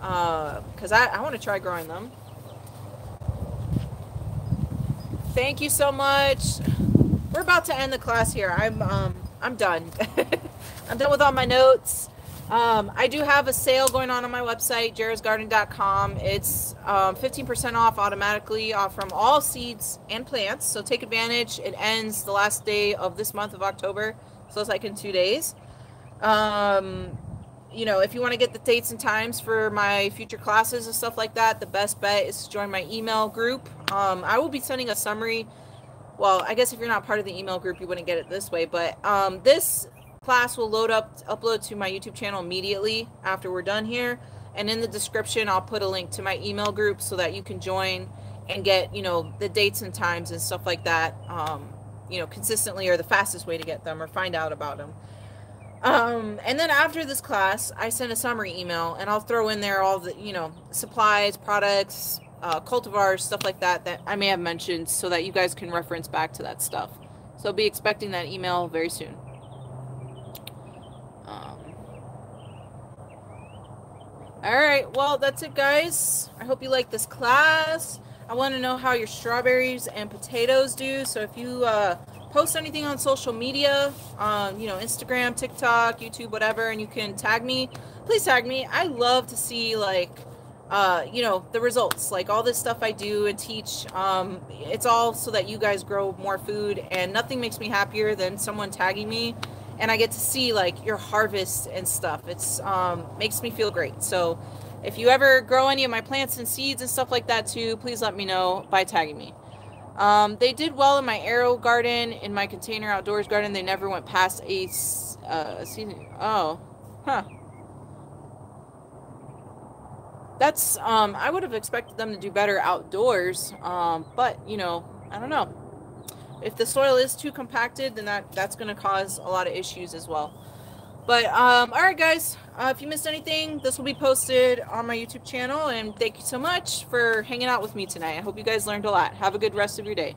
Because I want to try growing them. Thank you so much. We're about to end the class here. I'm done. I'm done with all my notes. I do have a sale going on my website, jerrasgarden.com. It's 15% off automatically from all seeds and plants. So take advantage. It ends the last day of this month of October. So it's like in 2 days. You know, if you want to get the dates and times for my future classes and stuff like that, the best bet is to join my email group. I will be sending a summary. Well, I guess if you're not part of the email group, you wouldn't get it this way. But this class will upload to my YouTube channel immediately after we're done here, and in the description I'll put a link to my email group so that you can join and get, you know, the dates and times and stuff like that, you know, consistently, or the fastest way to get them or find out about them. And then after this class I send a summary email, and I'll throw in there all the, you know, supplies, products, cultivars, stuff like that that I may have mentioned, so that you guys can reference back to that stuff. So be expecting that email very soon. All right, well, that's it, guys. I hope you like this class. I want to know how your strawberries and potatoes do. So if you post anything on social media, you know, Instagram, TikTok, YouTube, whatever, and you can tag me, please tag me. I love to see, like, you know, the results, like all this stuff I do and teach. It's all so that you guys grow more food, and nothing makes me happier than someone tagging me. And I get to see, like, your harvest and stuff. It's makes me feel great. So if you ever grow any of my plants and seeds and stuff like that too, please let me know by tagging me. They did well in my arrow garden, in my container outdoors garden. They never went past a season. Oh, huh. That's, I would have expected them to do better outdoors, but, you know, I don't know. If the soil is too compacted, then that's going to cause a lot of issues as well. But all right, guys, if you missed anything, this will be posted on my YouTube channel. And thank you so much for hanging out with me tonight. I hope you guys learned a lot. Have a good rest of your day.